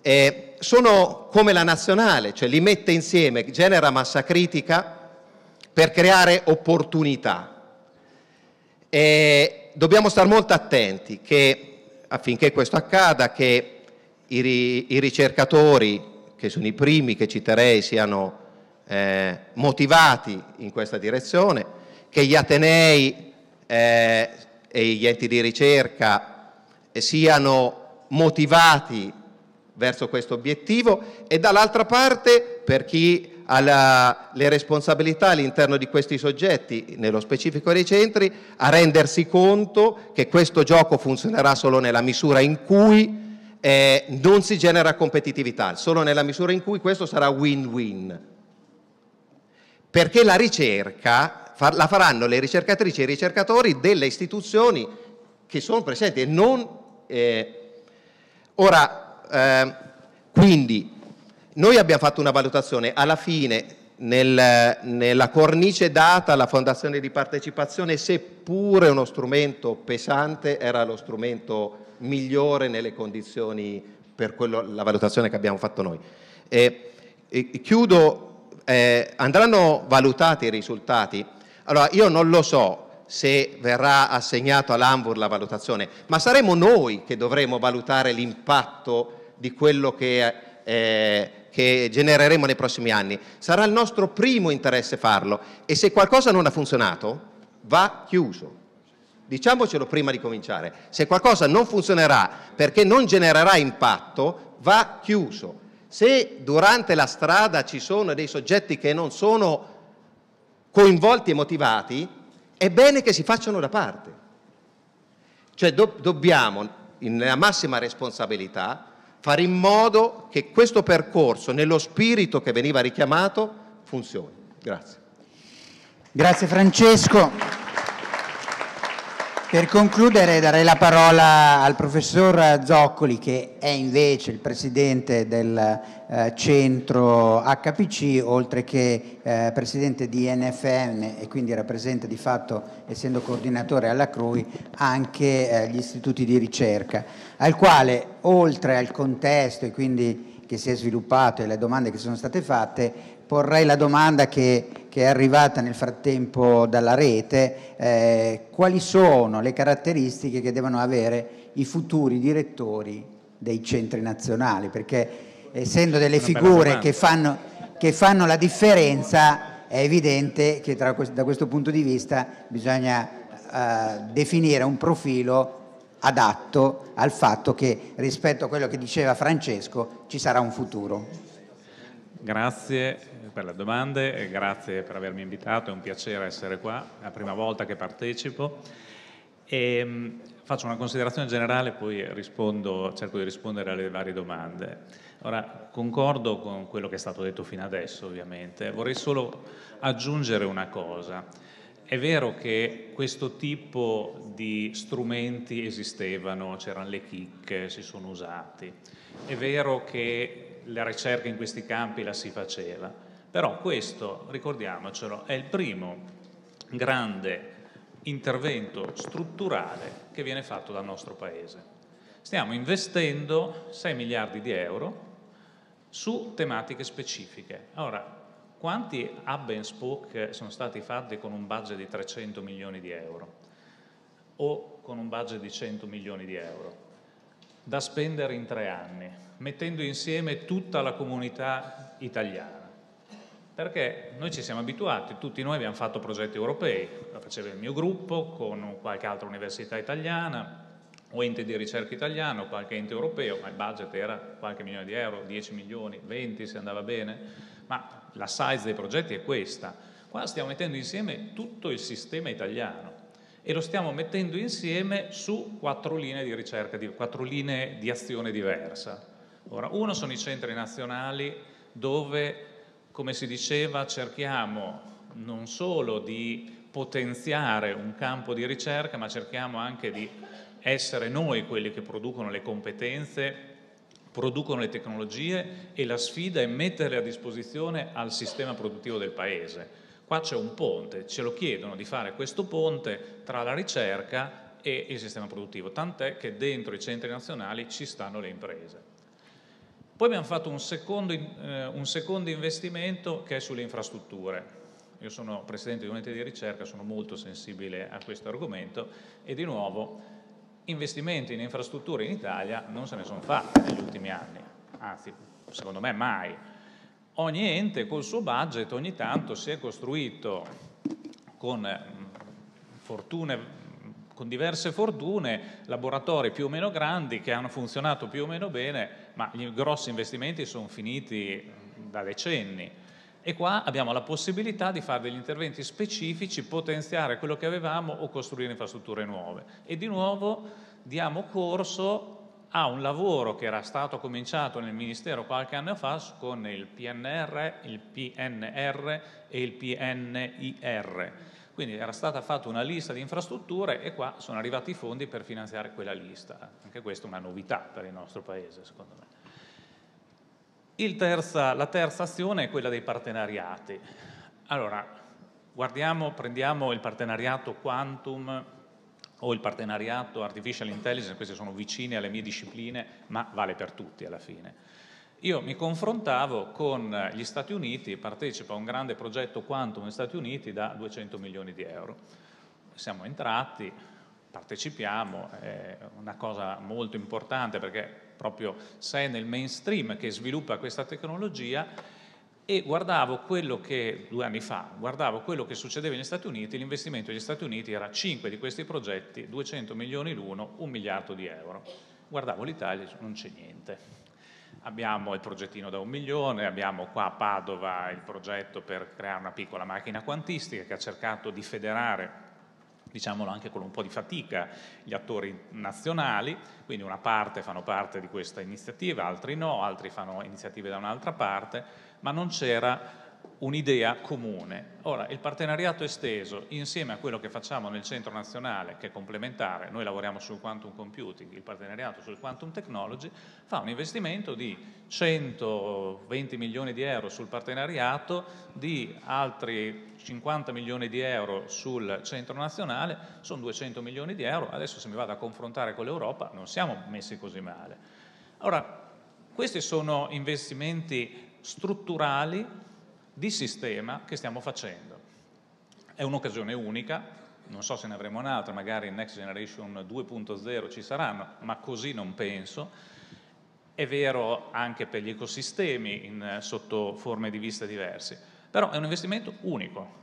eh, sono come la nazionale, cioè li mette insieme, genera massa critica per creare opportunità. Eh, dobbiamo stare molto attenti che, affinché questo accada, che i ricercatori, che sono i primi che citerei, siano eh, motivati in questa direzione, che gli atenei eh, e gli enti di ricerca siano motivati verso questo obiettivo, e dall'altra parte per chi ha la, le responsabilità all'interno di questi soggetti, nello specifico dei centri, a rendersi conto che questo gioco funzionerà solo nella misura in cui Eh, non si genera competitività, solo nella misura in cui questo sarà win-win, perché la ricerca far, la faranno le ricercatrici e i ricercatori delle istituzioni che sono presenti e non eh. Ora eh, quindi noi abbiamo fatto una valutazione alla fine nel, nella cornice data alla fondazione di partecipazione, seppure uno strumento pesante, era lo strumento migliore nelle condizioni per quello, la valutazione che abbiamo fatto noi. E, e, chiudo, eh, andranno valutati i risultati. Allora, io non lo so se verrà assegnato all'ANVUR la valutazione, ma saremo noi che dovremo valutare l'impatto di quello che, eh, che genereremo nei prossimi anni. Sarà il nostro primo interesse farlo, e se qualcosa non ha funzionato va chiuso. Diciamocelo prima di cominciare, se qualcosa non funzionerà perché non genererà impatto, va chiuso. Se durante la strada ci sono dei soggetti che non sono coinvolti e motivati, è bene che si facciano da parte. Cioè do- dobbiamo, nella massima responsabilità, fare in modo che questo percorso, nello spirito che veniva richiamato, funzioni. Grazie. Grazie Francesco. Per concludere darei la parola al professor Zoccoli, che è invece il presidente del eh, centro H P C, oltre che eh, presidente di N F M e quindi rappresenta di fatto, essendo coordinatore alla C R U I, anche eh, gli istituti di ricerca, al quale, oltre al contesto e quindi che si è sviluppato e le domande che sono state fatte, porrei la domanda che che è arrivata nel frattempo dalla rete: eh, quali sono le caratteristiche che devono avere i futuri direttori dei centri nazionali? Perché essendo delle figure che fanno, che fanno la differenza, è evidente che tra, da questo punto di vista bisogna eh, definire un profilo adatto al fatto che, rispetto a quello che diceva Francesco, ci sarà un futuro. Grazie per le domande e grazie per avermi invitato, è un piacere essere qua, è la prima volta che partecipo. E faccio una considerazione generale, poi rispondo, cerco di rispondere alle varie domande. Ora, concordo con quello che è stato detto fino adesso, ovviamente, vorrei solo aggiungere una cosa. È vero che questo tipo di strumenti esistevano, c'erano le chicche, si sono usati, è vero che la ricerca in questi campi la si faceva, però questo, ricordiamocelo, è il primo grande intervento strutturale che viene fatto dal nostro Paese. Stiamo investendo sei miliardi di euro su tematiche specifiche. Ora, quanti hub and spoke sono stati fatti con un budget di trecento milioni di euro o con un budget di cento milioni di euro? Da spendere in tre anni, mettendo insieme tutta la comunità italiana. Perché noi ci siamo abituati, tutti noi abbiamo fatto progetti europei, lo faceva il mio gruppo con qualche altra università italiana, o ente di ricerca italiano, qualche ente europeo, ma il budget era qualche milione di euro, dieci milioni, venti se andava bene, ma la size dei progetti è questa. Qua stiamo mettendo insieme tutto il sistema italiano, e lo stiamo mettendo insieme su quattro linee di ricerca, di, quattro linee di azione diversa. Ora, uno sono i centri nazionali dove, come si diceva, cerchiamo non solo di potenziare un campo di ricerca, ma cerchiamo anche di essere noi quelli che producono le competenze, producono le tecnologie, e la sfida è metterle a disposizione al sistema produttivo del Paese. Qua c'è un ponte, ce lo chiedono di fare questo ponte tra la ricerca e il sistema produttivo, tant'è che dentro i centri nazionali ci stanno le imprese. Poi abbiamo fatto un secondo, eh, un secondo investimento che è sulle infrastrutture. Io sono presidente di un'ente di ricerca, sono molto sensibile a questo argomento, e di nuovo investimenti in infrastrutture in Italia non se ne sono fatti negli ultimi anni, anzi secondo me mai. Ogni ente col suo budget ogni tanto si è costruito con, fortune, con diverse fortune laboratori più o meno grandi che hanno funzionato più o meno bene, ma i grossi investimenti sono finiti da decenni. E qua abbiamo la possibilità di fare degli interventi specifici, potenziare quello che avevamo o costruire infrastrutture nuove. E di nuovo diamo corso a un lavoro che era stato cominciato nel Ministero qualche anno fa con il P N R R, il P N R e il P N I R. Quindi era stata fatta una lista di infrastrutture e qua sono arrivati i fondi per finanziare quella lista. Anche questa è una novità per il nostro Paese, secondo me. Il terza, la terza azione è quella dei partenariati. Allora, guardiamo, prendiamo il partenariato Quantum o il partenariato Artificial Intelligence, queste sono vicine alle mie discipline, ma vale per tutti alla fine. Io mi confrontavo con gli Stati Uniti, partecipo a un grande progetto Quantum negli Stati Uniti da duecento milioni di euro. Siamo entrati, partecipiamo, è una cosa molto importante perché proprio sei nel mainstream che sviluppa questa tecnologia. E guardavo quello che, due anni fa, guardavo quello che succedeva negli Stati Uniti, l'investimento degli Stati Uniti era cinque di questi progetti, duecento milioni l'uno, un miliardo di euro. Guardavo l'Italia, non c'è niente. Abbiamo il progettino da un milione, abbiamo qua a Padova il progetto per creare una piccola macchina quantistica che ha cercato di federare, diciamolo anche con un po' di fatica, gli attori nazionali, quindi una parte fanno parte di questa iniziativa, altri no, altri fanno iniziative da un'altra parte, ma non c'era un'idea comune. Ora, il partenariato esteso, insieme a quello che facciamo nel centro nazionale, che è complementare, noi lavoriamo sul quantum computing, il partenariato sul quantum technology, fa un investimento di centoventi milioni di euro sul partenariato, di altri cinquanta milioni di euro sul centro nazionale, sono duecento milioni di euro. Adesso, se mi vado a confrontare con l'Europa, non siamo messi così male. Ora, questi sono investimenti strutturali di sistema che stiamo facendo. È un'occasione unica, non so se ne avremo un'altra, magari in Next Generation due punto zero ci saranno, ma così non penso. È vero anche per gli ecosistemi in, sotto forme di vista diversi, però è un investimento unico.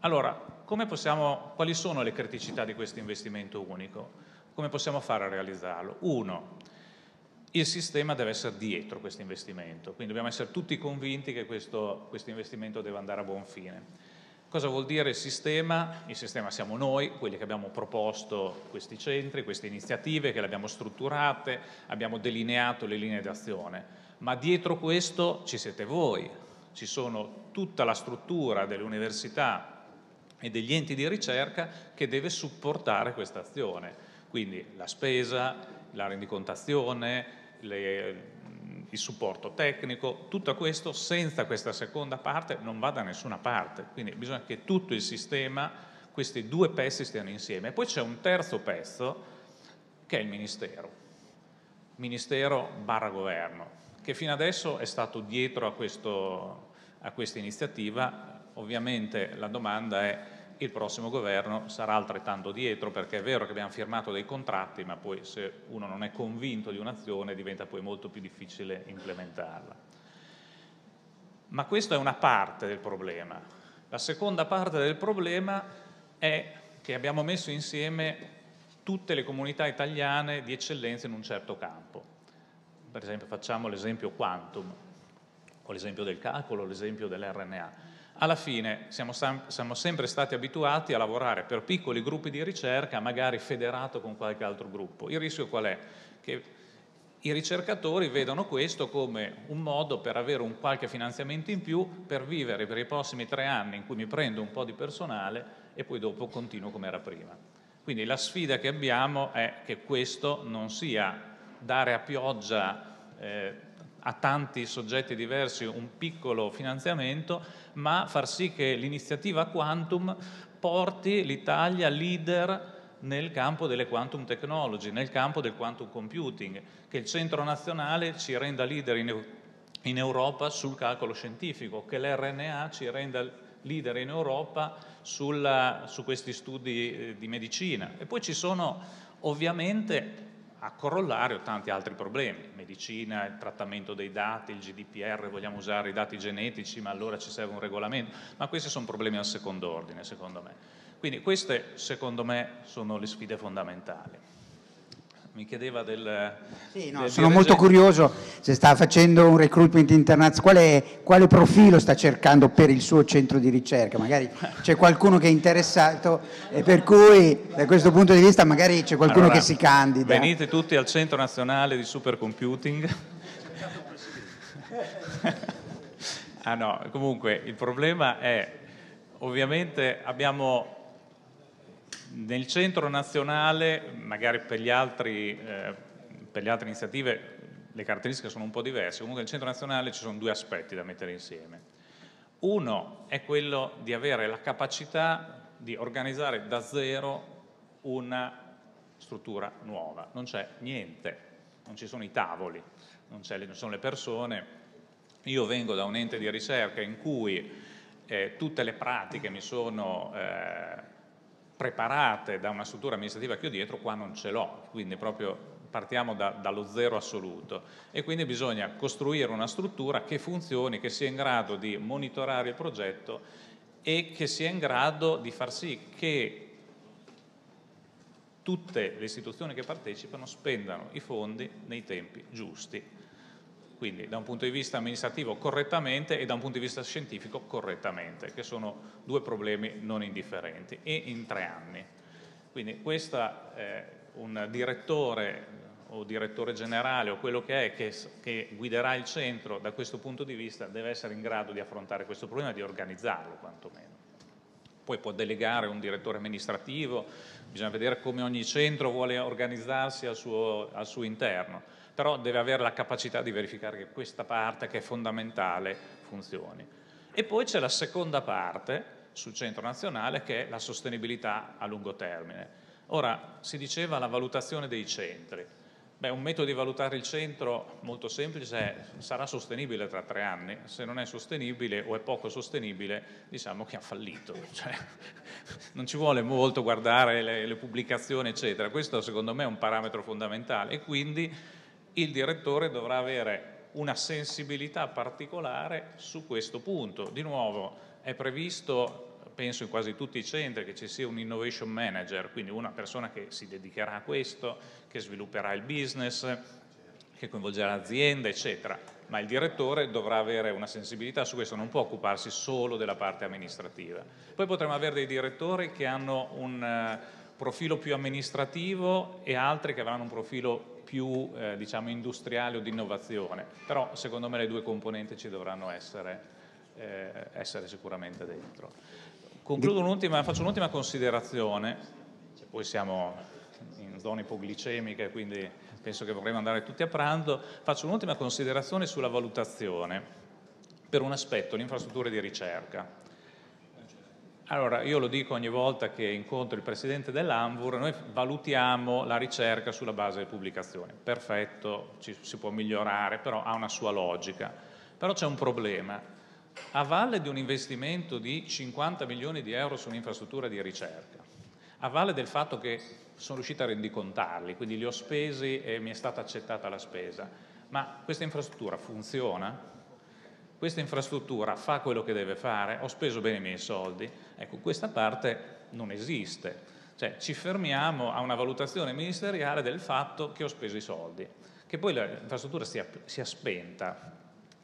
Allora, come possiamo, quali sono le criticità di questo investimento unico? Come possiamo fare a realizzarlo? Uno, il sistema deve essere dietro questo investimento, quindi dobbiamo essere tutti convinti che questo, questo investimento deve andare a buon fine. Cosa vuol dire il sistema? Il sistema siamo noi, quelli che abbiamo proposto questi centri, queste iniziative, che le abbiamo strutturate, abbiamo delineato le linee d'azione, ma dietro questo ci siete voi, ci sono tutta la struttura delle università e degli enti di ricerca che deve supportare questa azione, quindi la spesa, la rendicontazione, Le, il supporto tecnico, tutto questo senza questa seconda parte non va da nessuna parte, quindi bisogna che tutto il sistema, questi due pezzi stiano insieme. E poi c'è un terzo pezzo che è il Ministero, Ministero barra Governo, che fino adesso è stato dietro a, questo, a questa iniziativa. Ovviamente la domanda è: il prossimo governo sarà altrettanto dietro? Perché è vero che abbiamo firmato dei contratti, ma poi se uno non è convinto di un'azione diventa poi molto più difficile implementarla. Ma questa è una parte del problema. La seconda parte del problema è che abbiamo messo insieme tutte le comunità italiane di eccellenza in un certo campo. Per esempio, facciamo l'esempio quantum, o l'esempio del calcolo, l'esempio dell'erre enne a. Alla fine siamo, siamo sempre stati abituati a lavorare per piccoli gruppi di ricerca, magari federato con qualche altro gruppo. Il rischio qual è? Che i ricercatori vedano questo come un modo per avere un qualche finanziamento in più, per vivere per i prossimi tre anni in cui mi prendo un po' di personale e poi dopo continuo come era prima. Quindi la sfida che abbiamo è che questo non sia dare a pioggia eh, a tanti soggetti diversi un piccolo finanziamento, ma far sì che l'iniziativa Quantum porti l'Italia leader nel campo delle quantum technology, nel campo del quantum computing, che il centro nazionale ci renda leader in, in Europa sul calcolo scientifico, che l'erre enne a ci renda leader in Europa sulla, su questi studi di medicina. E poi ci sono ovviamente a corollario tanti altri problemi, medicina, il trattamento dei dati, il gi di pi erre, vogliamo usare i dati genetici, ma allora ci serve un regolamento, ma questi sono problemi al secondo ordine, secondo me. Quindi queste, secondo me, sono le sfide fondamentali. Mi chiedeva del... Sì, no, del sono molto curioso se sta facendo un recruitment internazionale, quale, quale profilo sta cercando per il suo centro di ricerca, magari c'è qualcuno che è interessato e per cui da questo punto di vista magari c'è qualcuno allora, che si candida. Venite tutti al Centro Nazionale di Supercomputing. Ah no, comunque il problema è, ovviamente abbiamo... Nel centro nazionale, magari per, gli altri, eh, per le altre iniziative, le caratteristiche sono un po' diverse. Comunque nel centro nazionale ci sono due aspetti da mettere insieme. Uno è quello di avere la capacità di organizzare da zero una struttura nuova. Non c'è niente, non ci sono i tavoli, non, c'è, non sono le persone. Io vengo da un ente di ricerca in cui eh, tutte le pratiche mi sono... Eh, preparate da una struttura amministrativa che ho dietro, qua non ce l'ho, quindi proprio partiamo da, dallo zero assoluto e quindi bisogna costruire una struttura che funzioni, che sia in grado di monitorare il progetto e che sia in grado di far sì che tutte le istituzioni che partecipano spendano i fondi nei tempi giusti, quindi da un punto di vista amministrativo correttamente e da un punto di vista scientifico correttamente, che sono due problemi non indifferenti, e in tre anni. Quindi questa, eh, un direttore o direttore generale o quello che è che, che guiderà il centro da questo punto di vista deve essere in grado di affrontare questo problema, di organizzarlo quantomeno. Poi può delegare un direttore amministrativo, bisogna vedere come ogni centro vuole organizzarsi al suo, al suo interno, però deve avere la capacità di verificare che questa parte, che è fondamentale, funzioni. E poi c'è la seconda parte sul centro nazionale, che è la sostenibilità a lungo termine. Ora, si diceva la valutazione dei centri. Beh, un metodo di valutare il centro molto semplice è: sarà sostenibile tra tre anni? Se non è sostenibile o è poco sostenibile, diciamo che ha fallito. Cioè, non ci vuole molto guardare le, le pubblicazioni, eccetera. Questo secondo me è un parametro fondamentale, e quindi il direttore dovrà avere una sensibilità particolare su questo punto. Di nuovo, è previsto, penso in quasi tutti i centri, che ci sia un innovation manager, quindi una persona che si dedicherà a questo, che svilupperà il business, che coinvolgerà l'azienda, eccetera. Ma il direttore dovrà avere una sensibilità su questo, non può occuparsi solo della parte amministrativa. Poi potremo avere dei direttori che hanno un profilo più amministrativo e altri che avranno un profilo più eh, diciamo industriale o di innovazione, però secondo me le due componenti ci dovranno essere, eh, essere sicuramente dentro. Concludo un'ultima, faccio un'ultima considerazione, poi siamo in zone ipoglicemiche, quindi penso che vorremmo andare tutti a pranzo. Faccio un'ultima considerazione sulla valutazione per un aspetto, le infrastrutture di ricerca. Allora, io lo dico ogni volta che incontro il presidente dell'ANVUR: noi valutiamo la ricerca sulla base delle pubblicazioni. Perfetto, ci, si può migliorare, però ha una sua logica. Però c'è un problema. A valle di un investimento di cinquanta milioni di euro su un'infrastruttura di ricerca, a valle del fatto che sono riuscito a rendicontarli, quindi li ho spesi e mi è stata accettata la spesa, ma questa infrastruttura funziona? Questa infrastruttura fa quello che deve fare? Ho speso bene i miei soldi? Ecco, questa parte non esiste. Cioè, ci fermiamo a una valutazione ministeriale del fatto che ho speso i soldi. Che poi l'infrastruttura sia, sia spenta,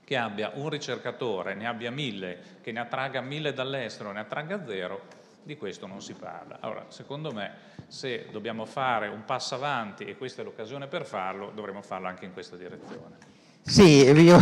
che abbia un ricercatore, ne abbia mille, che ne attragga mille dall'estero, ne attragga zero, di questo non si parla. Allora, secondo me, se dobbiamo fare un passo avanti, e questa è l'occasione per farlo, dovremmo farlo anche in questa direzione. Sì, io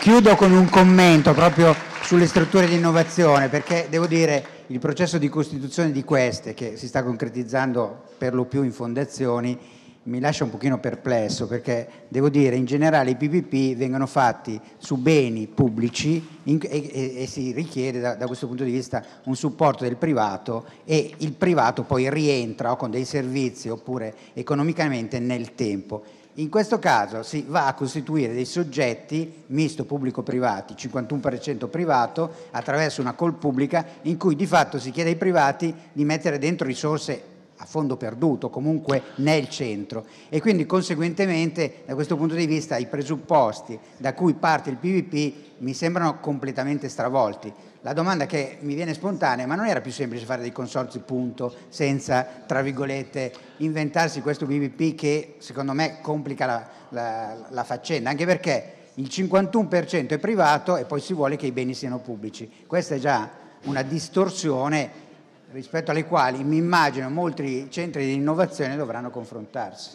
chiudo con un commento proprio sulle strutture di innovazione, perché devo dire, il processo di costituzione di queste, che si sta concretizzando per lo più in fondazioni, mi lascia un pochino perplesso, perché devo dire, in generale i P P P vengono fatti su beni pubblici in, e, e, e si richiede da, da questo punto di vista un supporto del privato, e il privato poi rientra o con dei servizi oppure economicamente nel tempo. In questo caso si va a costituire dei soggetti misto pubblico-privati, cinquantuno per cento privato attraverso una call pubblica, in cui di fatto si chiede ai privati di mettere dentro risorse a fondo perduto, comunque nel centro, e quindi conseguentemente da questo punto di vista i presupposti da cui parte il P P P mi sembrano completamente stravolti. La domanda che mi viene spontanea: ma non era più semplice fare dei consorzi, punto, senza, tra virgolette, inventarsi questo P P P che secondo me complica la, la, la faccenda, anche perché il cinquantuno per cento è privato e poi si vuole che i beni siano pubblici. Questa è già una distorsione rispetto alle quali mi immagino molti centri di innovazione dovranno confrontarsi.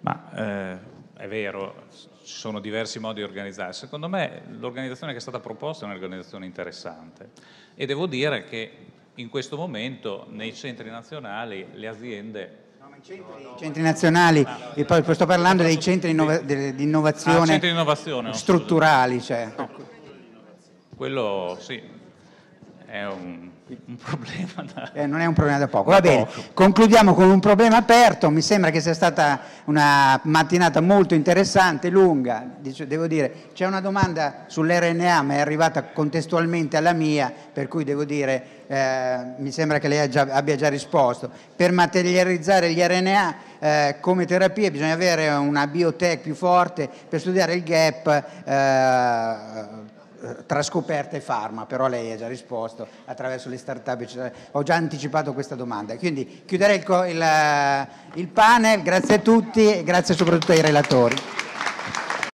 Ma eh, è vero, ci sono diversi modi di organizzarsi. Secondo me l'organizzazione che è stata proposta è un'organizzazione interessante, e devo dire che in questo momento nei centri nazionali le aziende... Centri, no, no, centri nazionali, no, no, e poi sto parlando dei centri di innovazione, ah, centri di innovazione strutturali. Cioè. No. Quello sì, è un... un problema da... eh, non è un problema da poco. Va bene, concludiamo con un problema aperto. Mi sembra che sia stata una mattinata molto interessante, lunga, devo dire. C'è una domanda sull'R N A, ma è arrivata contestualmente alla mia, per cui devo dire eh, mi sembra che lei già, abbia già risposto. Per materializzare gli R N A eh, come terapie bisogna avere una biotech più forte per studiare il gap eh, tra scoperta e farma, però lei ha già risposto attraverso le start-up, eccetera. Ho già anticipato questa domanda, quindi chiuderei il, il, il panel. Grazie a tutti e grazie soprattutto ai relatori.